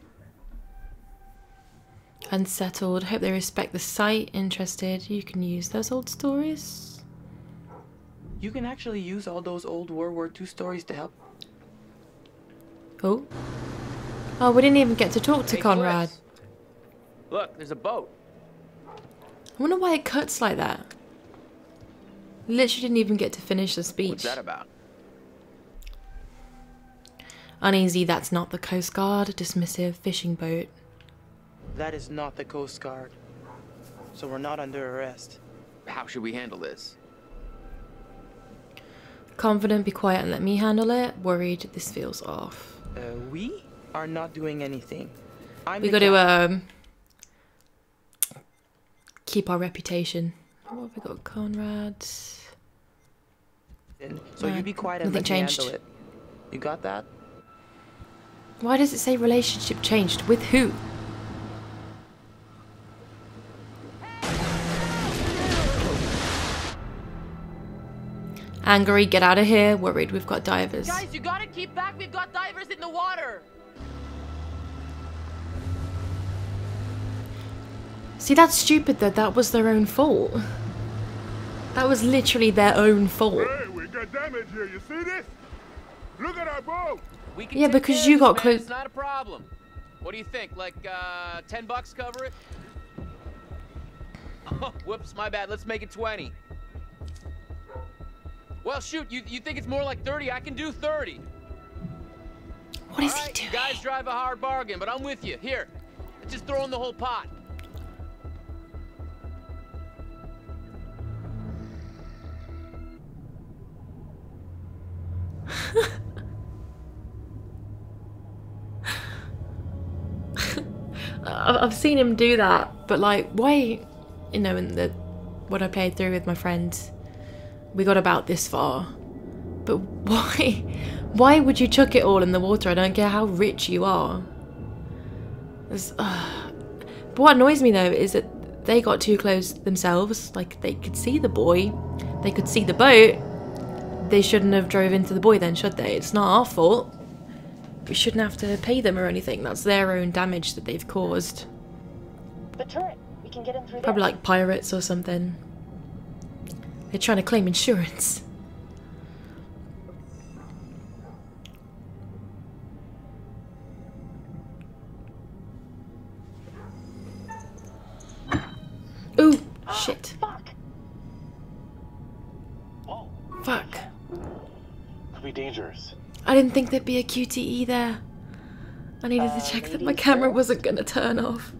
Unsettled. Hope they respect the site. Interested. You can use those old stories. You can actually use all those old World War II stories to help. Oh. Oh, we didn't even get to talk to Conrad. Look, there's a boat. I wonder why it cuts like that. Literally didn't even get to finish the speech. What's that about? Uneasy, that's not the Coast Guard. Dismissive, fishing boat. That is not the Coast Guard. So we're not under arrest. How should we handle this? Confident, be quiet and let me handle it. Worried, this feels off. We? Are not doing anything. We got to keep our reputation. What have we got, Conrad? So you be quiet and let me handle it. You got that? Why does it say relationship changed? With who? Angry, get out of here. Worried, we've got divers. Guys, you gotta keep back. We've got divers in the water. See, that's stupid though. That was their own fault. That was literally their own fault. Hey, we got damage here. You see this? Look at our boat. Yeah, because you got close. It's not a problem. What do you think? Like $10 cover it? Oh, whoops, my bad. Let's make it 20. Well, shoot. You think it's more like 30? I can do 30. What is he doing? You guys drive a hard bargain, but I'm with you. Here, let's just throw in the whole pot. I've seen him do that, but like, why, you know, in the what I played through with my friends, we got about this far, but why would you chuck it all in the water? I don't care how rich you are. But what annoys me though is that they got too close themselves. Like, they could see the boy, they could see the boat. They shouldn't have drove into the boy then, should they? It's not our fault. We shouldn't have to pay them or anything. That's their own damage that they've caused. The turret. We can get in through there. Probably like pirates or something. They're trying to claim insurance. Ooh, shit. Fuck. Could be dangerous. I didn't think there'd be a QTE there. I needed to check that my camera wasn't gonna turn off.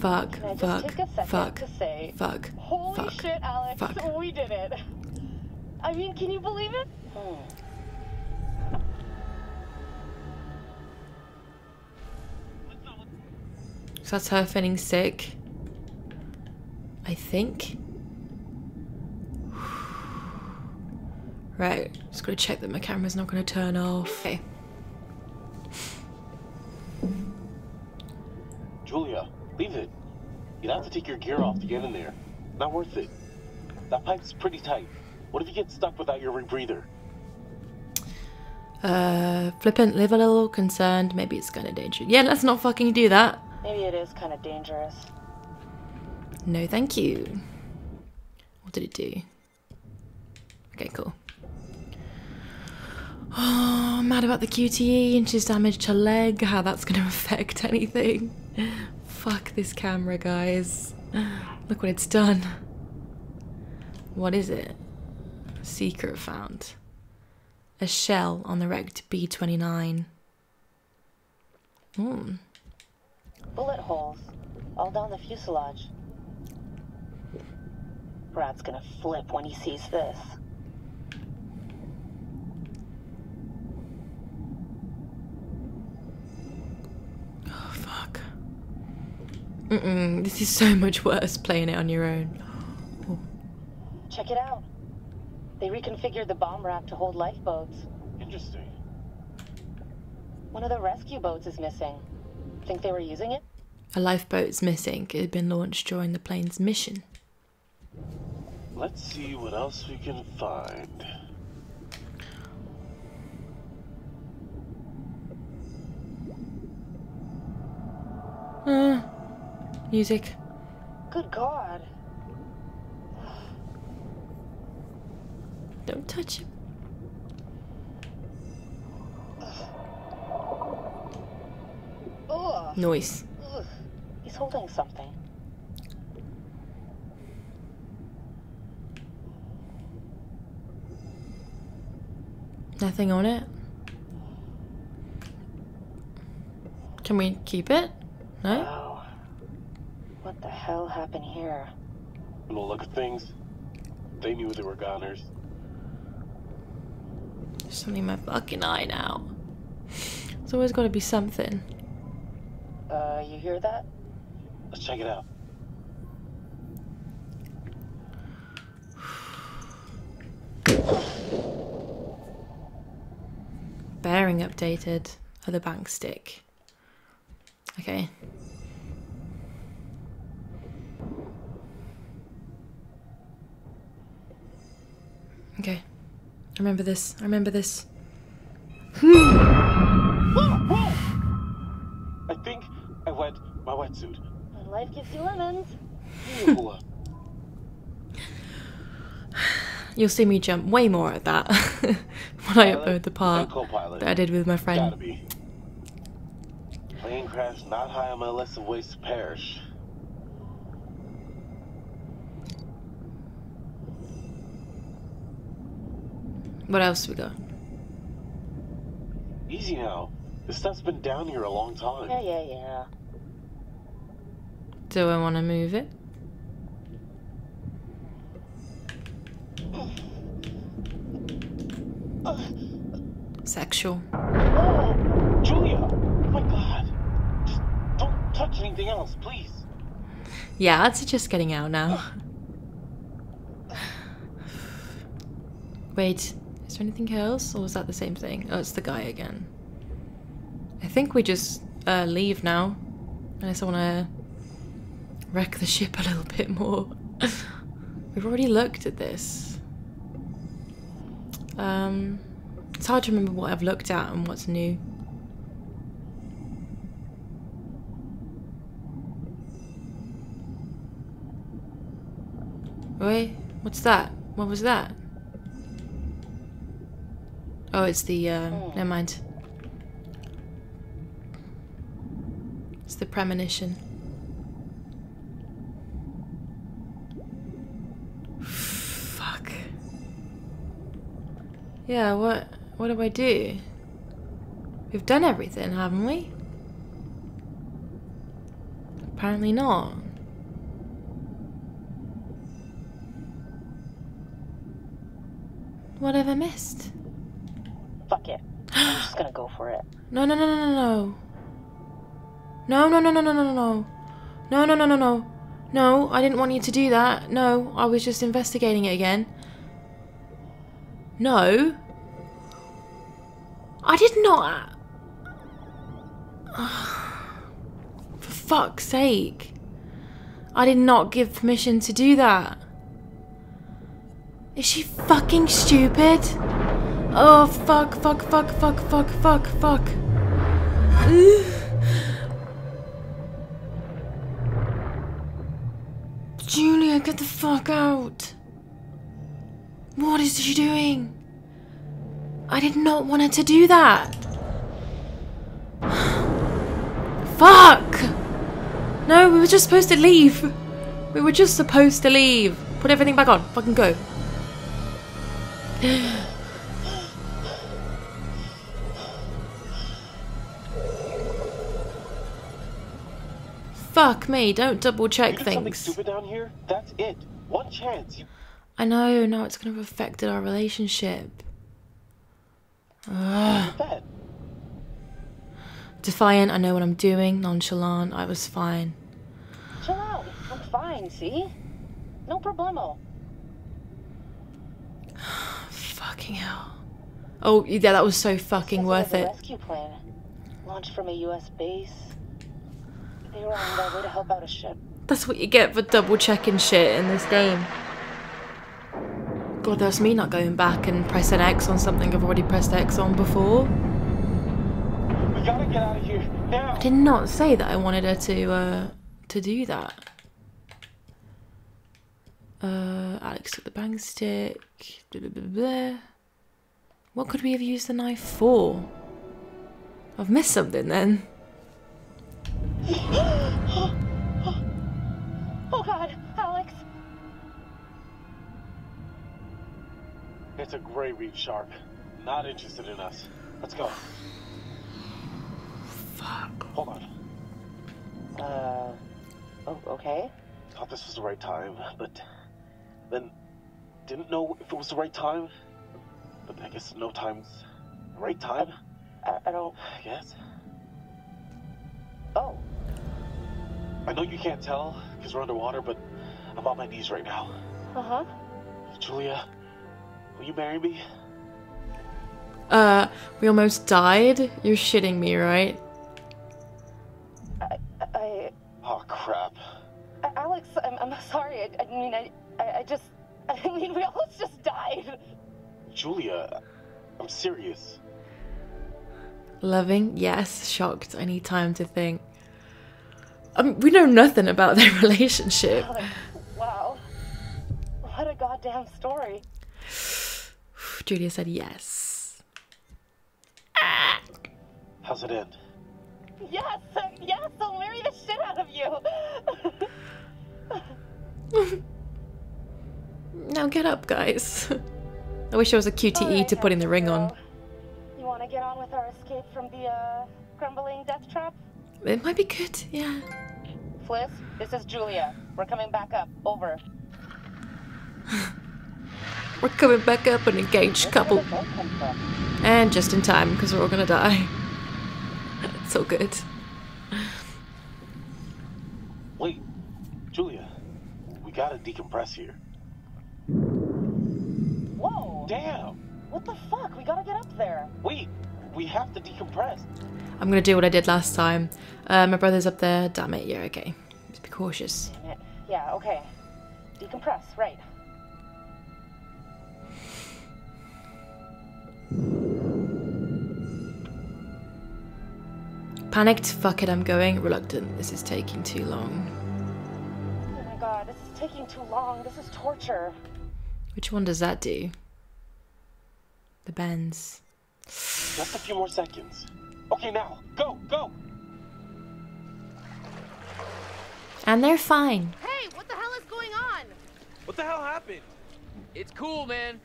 Fuck, fuck, fuck, fuck, holy shit, Alex, fuck. We did it. I mean, can you believe it? So that's her feeling sick, I think. Right, just gotta check that my camera's not gonna turn off. Okay. Julia, leave it. You don't have to take your gear off to get in there. Not worth it. That pipe's pretty tight. What if you get stuck without your rebreather? Flippant, live a little concerned. Maybe it's kind of dangerous. Yeah, let's not fucking do that. Maybe it is kind of dangerous. No, thank you. What did it do? Okay, cool. Oh, I'm mad about the QTE and she's damaged her leg. How that's going to affect anything. Fuck this camera, guys. Look what it's done. What is it? Secret found. A shell on the wrecked B-29. Hmm. Bullet holes all down the fuselage. Brad's gonna flip when he sees this. Mm-mm, this is so much worse playing it on your own. Oh. Check it out. They reconfigured the bomb rack to hold lifeboats. Interesting. One of the rescue boats is missing. Think they were using it? A lifeboat's missing. It had been launched during the plane's mission. Let's see what else we can find. Music. Good God. Don't touch him. Ugh. Noise. Ugh. He's holding something. Nothing on it? Can we keep it? No? What the hell happened here? From the look of things, they knew they were goners. There's something in my fucking eye now. It's always got to be something. You hear that? Let's check it out. Bearing updated. Other bank stick. Okay. Okay, I remember this. I remember this. I think I wet my wetsuit. When life gives you lemons. You'll see me jump way more at that when I upload the part that I did with my friend. Plane crash not high on my list of ways to perish. What else we got? Easy now. This stuff's been down here a long time. Yeah. Do I want to move it? Sexual. Oh, Julia! Oh my God! Just don't touch anything else, please. Yeah, that's just getting out now. Wait. Is there anything else, or was that the same thing? Oh, it's the guy again. I think we just leave now, unless I want to wreck the ship a little bit more. We've already looked at this. It's hard to remember what I've looked at and what's new. Wait, what's that? What was that? Oh, it's the, never mind. It's the premonition. Fuck. Yeah, what do I do? We've done everything, haven't we? Apparently not. What have I missed? Fuck it. I'm just gonna go for it. No, no, no, no, no, no. No, no, no, no, no, no, no. No, no, no, no, no. No, I didn't want you to do that. No, I was just investigating it again. No. I did not. For fuck's sake. I did not give permission to do that. Is she fucking stupid? Oh, fuck, fuck, fuck, fuck, fuck, fuck, fuck. Ugh. Julia, get the fuck out. What is she doing? I did not want her to do that. Fuck. No, we were just supposed to leave. We were just supposed to leave. Put everything back on. Fucking go. Fuck me, don't double check things. Something stupid down here? That's it. One chance. I know, now it's gonna have affected our relationship. Ugh. Defiant, I know what I'm doing. Nonchalant, I was fine. Chill out, I'm fine, see? No problemo. Fucking hell. Oh, yeah, that was so fucking worth it. Rescue plane launched from a U.S. base. They were on their way to help out a ship. That's what you get for double-checking shit in this game. God, that's me not going back and pressing X on something I've already pressed X on before. We gotta get out of here now. I did not say that I wanted her to do that. Alex took the bang stick. Blah, blah, blah, blah. What could we have used the knife for? I've missed something then. Oh God, Alex! It's a grey reef shark. Not interested in us. Let's go. Fuck. Hold on. Oh, okay. Thought this was the right time, but then didn't know if it was the right time, but I guess no time's the right time. I don't guess. Oh. I know you can't tell because we're underwater, but I'm on my knees right now. Uh-huh. Julia, will you marry me? We almost died? You're shitting me, right? I... Oh, crap. Alex, I'm sorry. I mean, we almost just died. Julia, I'm serious. Loving? Yes. Shocked. I need time to think. We know nothing about their relationship. Wow. What a goddamn story. Julia said yes. How's it end? Yes! Yes! I'll marry the shit out of you! Now get up, guys. I wish there was a QTE to put in the ring on. You want to get on with our escape from the crumbling death trap? It might be good, yeah. Fliff, this is Julia. We're coming back up. Over. We're coming back up, an engaged couple. And just in time, because we're all going to die. It's all good. Wait, Julia. We gotta decompress here. Whoa! Damn! What the fuck? We gotta get up there. Wait, we have to decompress. I'm gonna do what I did last time. My brother's up there. Damn it, yeah, okay. Just be cautious. Damn it. Yeah, okay. Decompress, right. Panicked, fuck it, I'm going. Reluctant, this is taking too long. Oh my god, this is taking too long. This is torture. Which one does that do? The bends. Just a few more seconds. Okay, now. Go, go! And they're fine. Hey, what the hell is going on? What the hell happened? It's cool, man.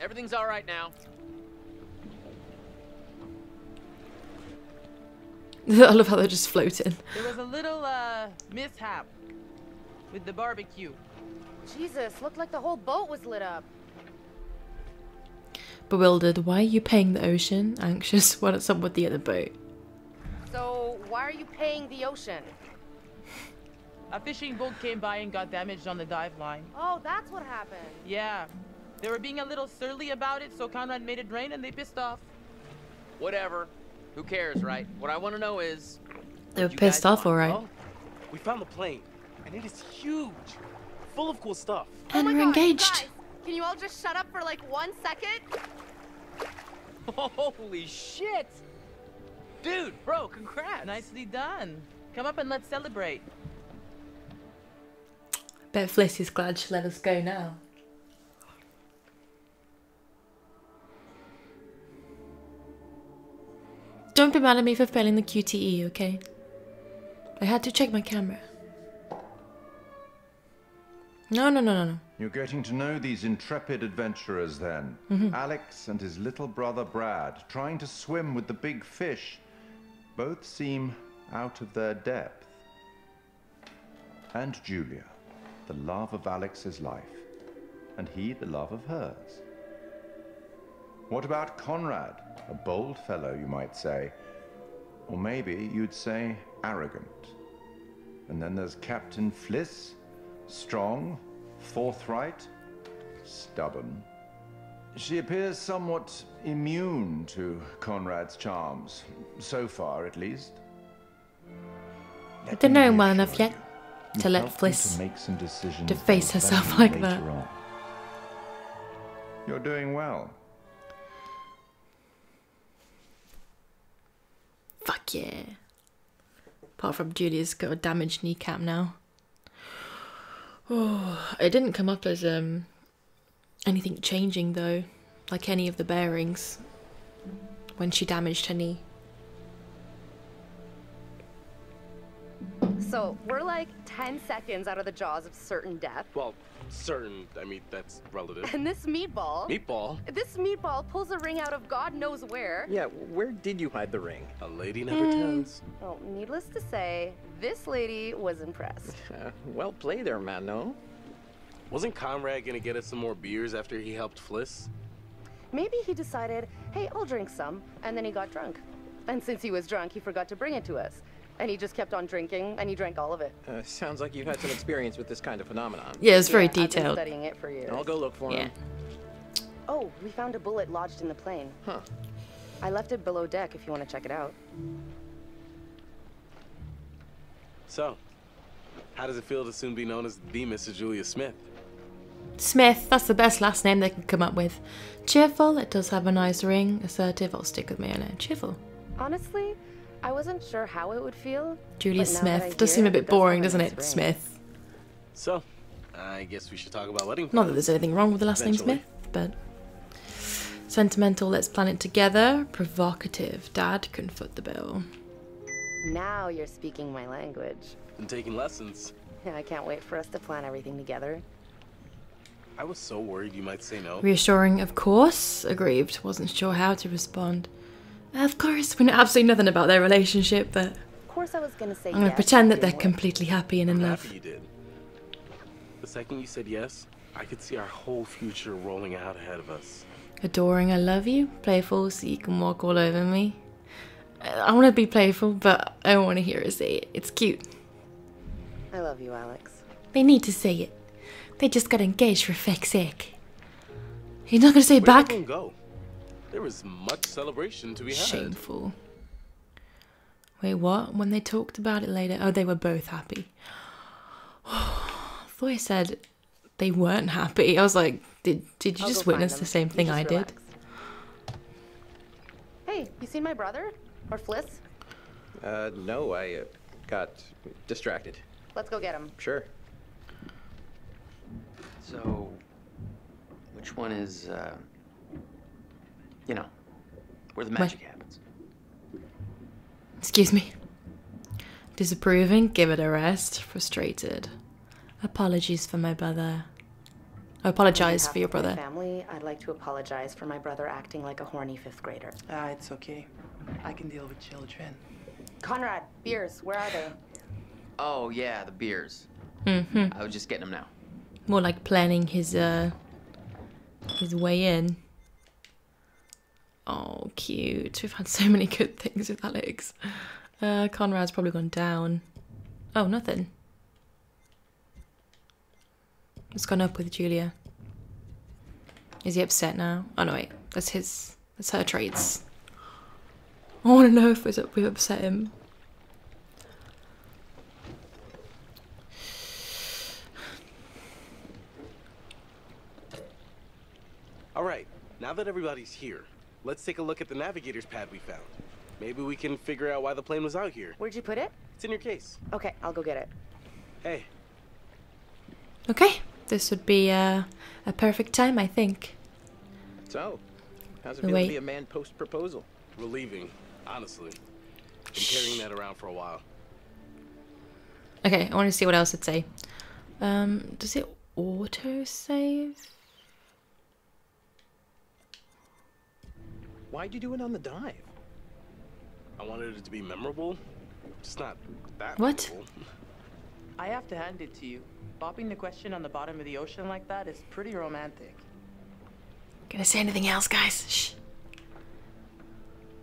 Everything's all right now. I love how they're just floating. There was a little mishap with the barbecue. Jesus, looked like the whole boat was lit up. Bewildered, why are you paying the ocean? Anxious, what is up with the other boat? So, why are you paying the ocean? A fishing boat came by and got damaged on the dive line. Oh, that's what happened. Yeah. They were being a little surly about it, so Conrad made it rain and they pissed off. Whatever. Who cares, right? What I want to know is... They were pissed off, alright. Oh, we found the plane, and it is huge. Full of cool stuff. And we're engaged. Guys, can you all just shut up for like 1 second? Holy shit! Dude, bro, congrats. Nicely done. Come up and let's celebrate. Bet Fliss is glad she let us go now. Don't be mad at me for failing the QTE, okay? I had to check my camera. No. You're getting to know these intrepid adventurers then. Mm-hmm. Alex and his little brother Brad, trying to swim with the big fish. Both seem out of their depth. And Julia, the love of Alex's life, and he the love of hers. What about Conrad? A bold fellow, you might say. Or maybe you'd say arrogant. And then there's Captain Fliss. Strong, forthright, stubborn. She appears somewhat immune to Conrad's charms. So far, at least. I don't know well enough yet to let Fliss deface herself like that. You're doing well. Fuck yeah. Apart from Julia's got a damaged kneecap now. Oh, it didn't come up as anything changing though, like any of the bearings when she damaged her knee. So we're like 10 seconds out of the jaws of certain death. Well, certain, I mean, that's relative. And this meatball. Meatball? This meatball pulls a ring out of God knows where. Yeah, where did you hide the ring? A lady never tells. Well, needless to say, this lady was impressed. Well played there, Mano. Wasn't Conrad gonna get us some more beers after he helped Fliss? Maybe he decided, hey, I'll drink some, and then he got drunk. And since he was drunk, he forgot to bring it to us. And he just kept on drinking, and he drank all of it. Sounds like you've had some experience with this kind of phenomenon. Yeah, it's very detailed. I've been studying it for years. I'll go look for him. Oh, we found a bullet lodged in the plane. Huh. I left it below deck if you want to check it out. So, how does it feel to soon be known as the Mrs. Julia Smith? Smith, that's the best last name they can come up with. Cheerful, it does have a nice ring. Assertive, I'll stick with me on it. Cheerful. Honestly, I wasn't sure how it would feel. Julia Smith does seem a bit boring, doesn't it, Smith? So, I guess we should talk about wedding plans. Not that there's anything wrong with the last name Smith, but... Sentimental, let's plan it together. Provocative, Dad can foot the bill. Now you're speaking my language. I'm taking lessons. Yeah, I can't wait for us to plan everything together. I was so worried you might say no. Reassuring, of course. Aggrieved, wasn't sure how to respond. Of course, we know absolutely nothing about their relationship, but of course I was gonna say I'm gonna pretend that they're completely happy and in love. Happy you did. The second you said yes, I could see our whole future rolling out ahead of us. Adoring, I love you. Playful, so you can walk all over me. I want to be playful, but I don't want to hear her say it. It's cute. I love you, Alex. They need to say it. They just got engaged for feck's sake. He's not gonna say it back. There was much celebration to be had. Shameful. Wait, what? When they talked about it later... Oh, they were both happy. I thought I said they weren't happy. I was like, did you just witness the same thing I did? Hey, you seen my brother? Or Fliss? No, I got distracted. Let's go get him. Sure. So, which one is, you know, where the magic happens? Excuse me. Disapproving, give it a rest. Frustrated. Apologies for my brother. I apologize for your brother. Family, I'd like to apologize for my brother acting like a horny fifth grader. Ah, it's okay. I can deal with children. Conrad, beers, where are they? Oh, yeah, the beers. Mm-hmm. I was just getting them now. More like planning his way in. Oh, cute. We've had so many good things with Alex. Conrad's probably gone down. Oh, nothing. It's gone up with Julia. Is he upset now? Oh no, wait. That's his. That's her traits. I want to know if we've upset him. All right. Now that everybody's here, let's take a look at the navigator's pad we found. Maybe we can figure out why the plane was out here. Where'd you put it? It's in your case. Okay, I'll go get it. Hey. Okay. This would be a perfect time, I think. So, how's it feel to be a man post-proposal? Relieving, honestly. Been carrying that around for a while. Okay, I want to see what else it'd say. Does it auto-save? Why'd you do it on the dive? I wanted it to be memorable. Just not that memorable. I have to hand it to you. Bopping the question on the bottom of the ocean like that is pretty romantic. Gonna say anything else, guys? Shh.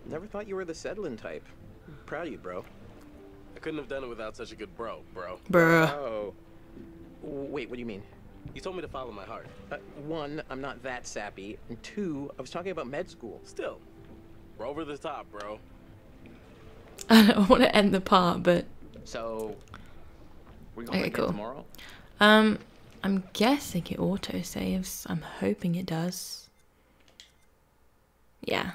Never thought you were the settling type. I'm proud of you, bro. I couldn't have done it without such a good bro. Bruh. Oh. Wait, what do you mean? You told me to follow my heart. One, I'm not that sappy. And two, I was talking about med school. Still, we're over the top, bro. I don't want to end the part, but... So, we're going to go tomorrow? I'm guessing it auto-saves. I'm hoping it does. Yeah.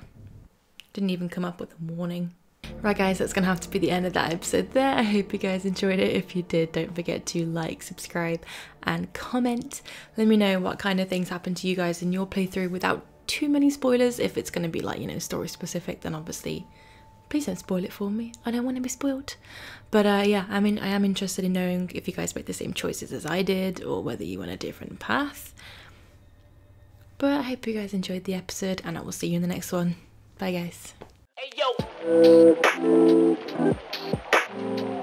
Didn't even come up with a warning. Right guys, that's gonna have to be the end of that episode there. I hope you guys enjoyed it. If you did, don't forget to like, subscribe, and comment. Let me know what kind of things happened to you guys in your playthrough without too many spoilers. If it's gonna be like, you know, story specific, then obviously please don't spoil it for me. I don't want to be spoiled. But yeah, I mean, I am interested in knowing if you guys make the same choices as I did or whether you went a different path. But I hope you guys enjoyed the episode and I will see you in the next one. Bye guys. Hey yo.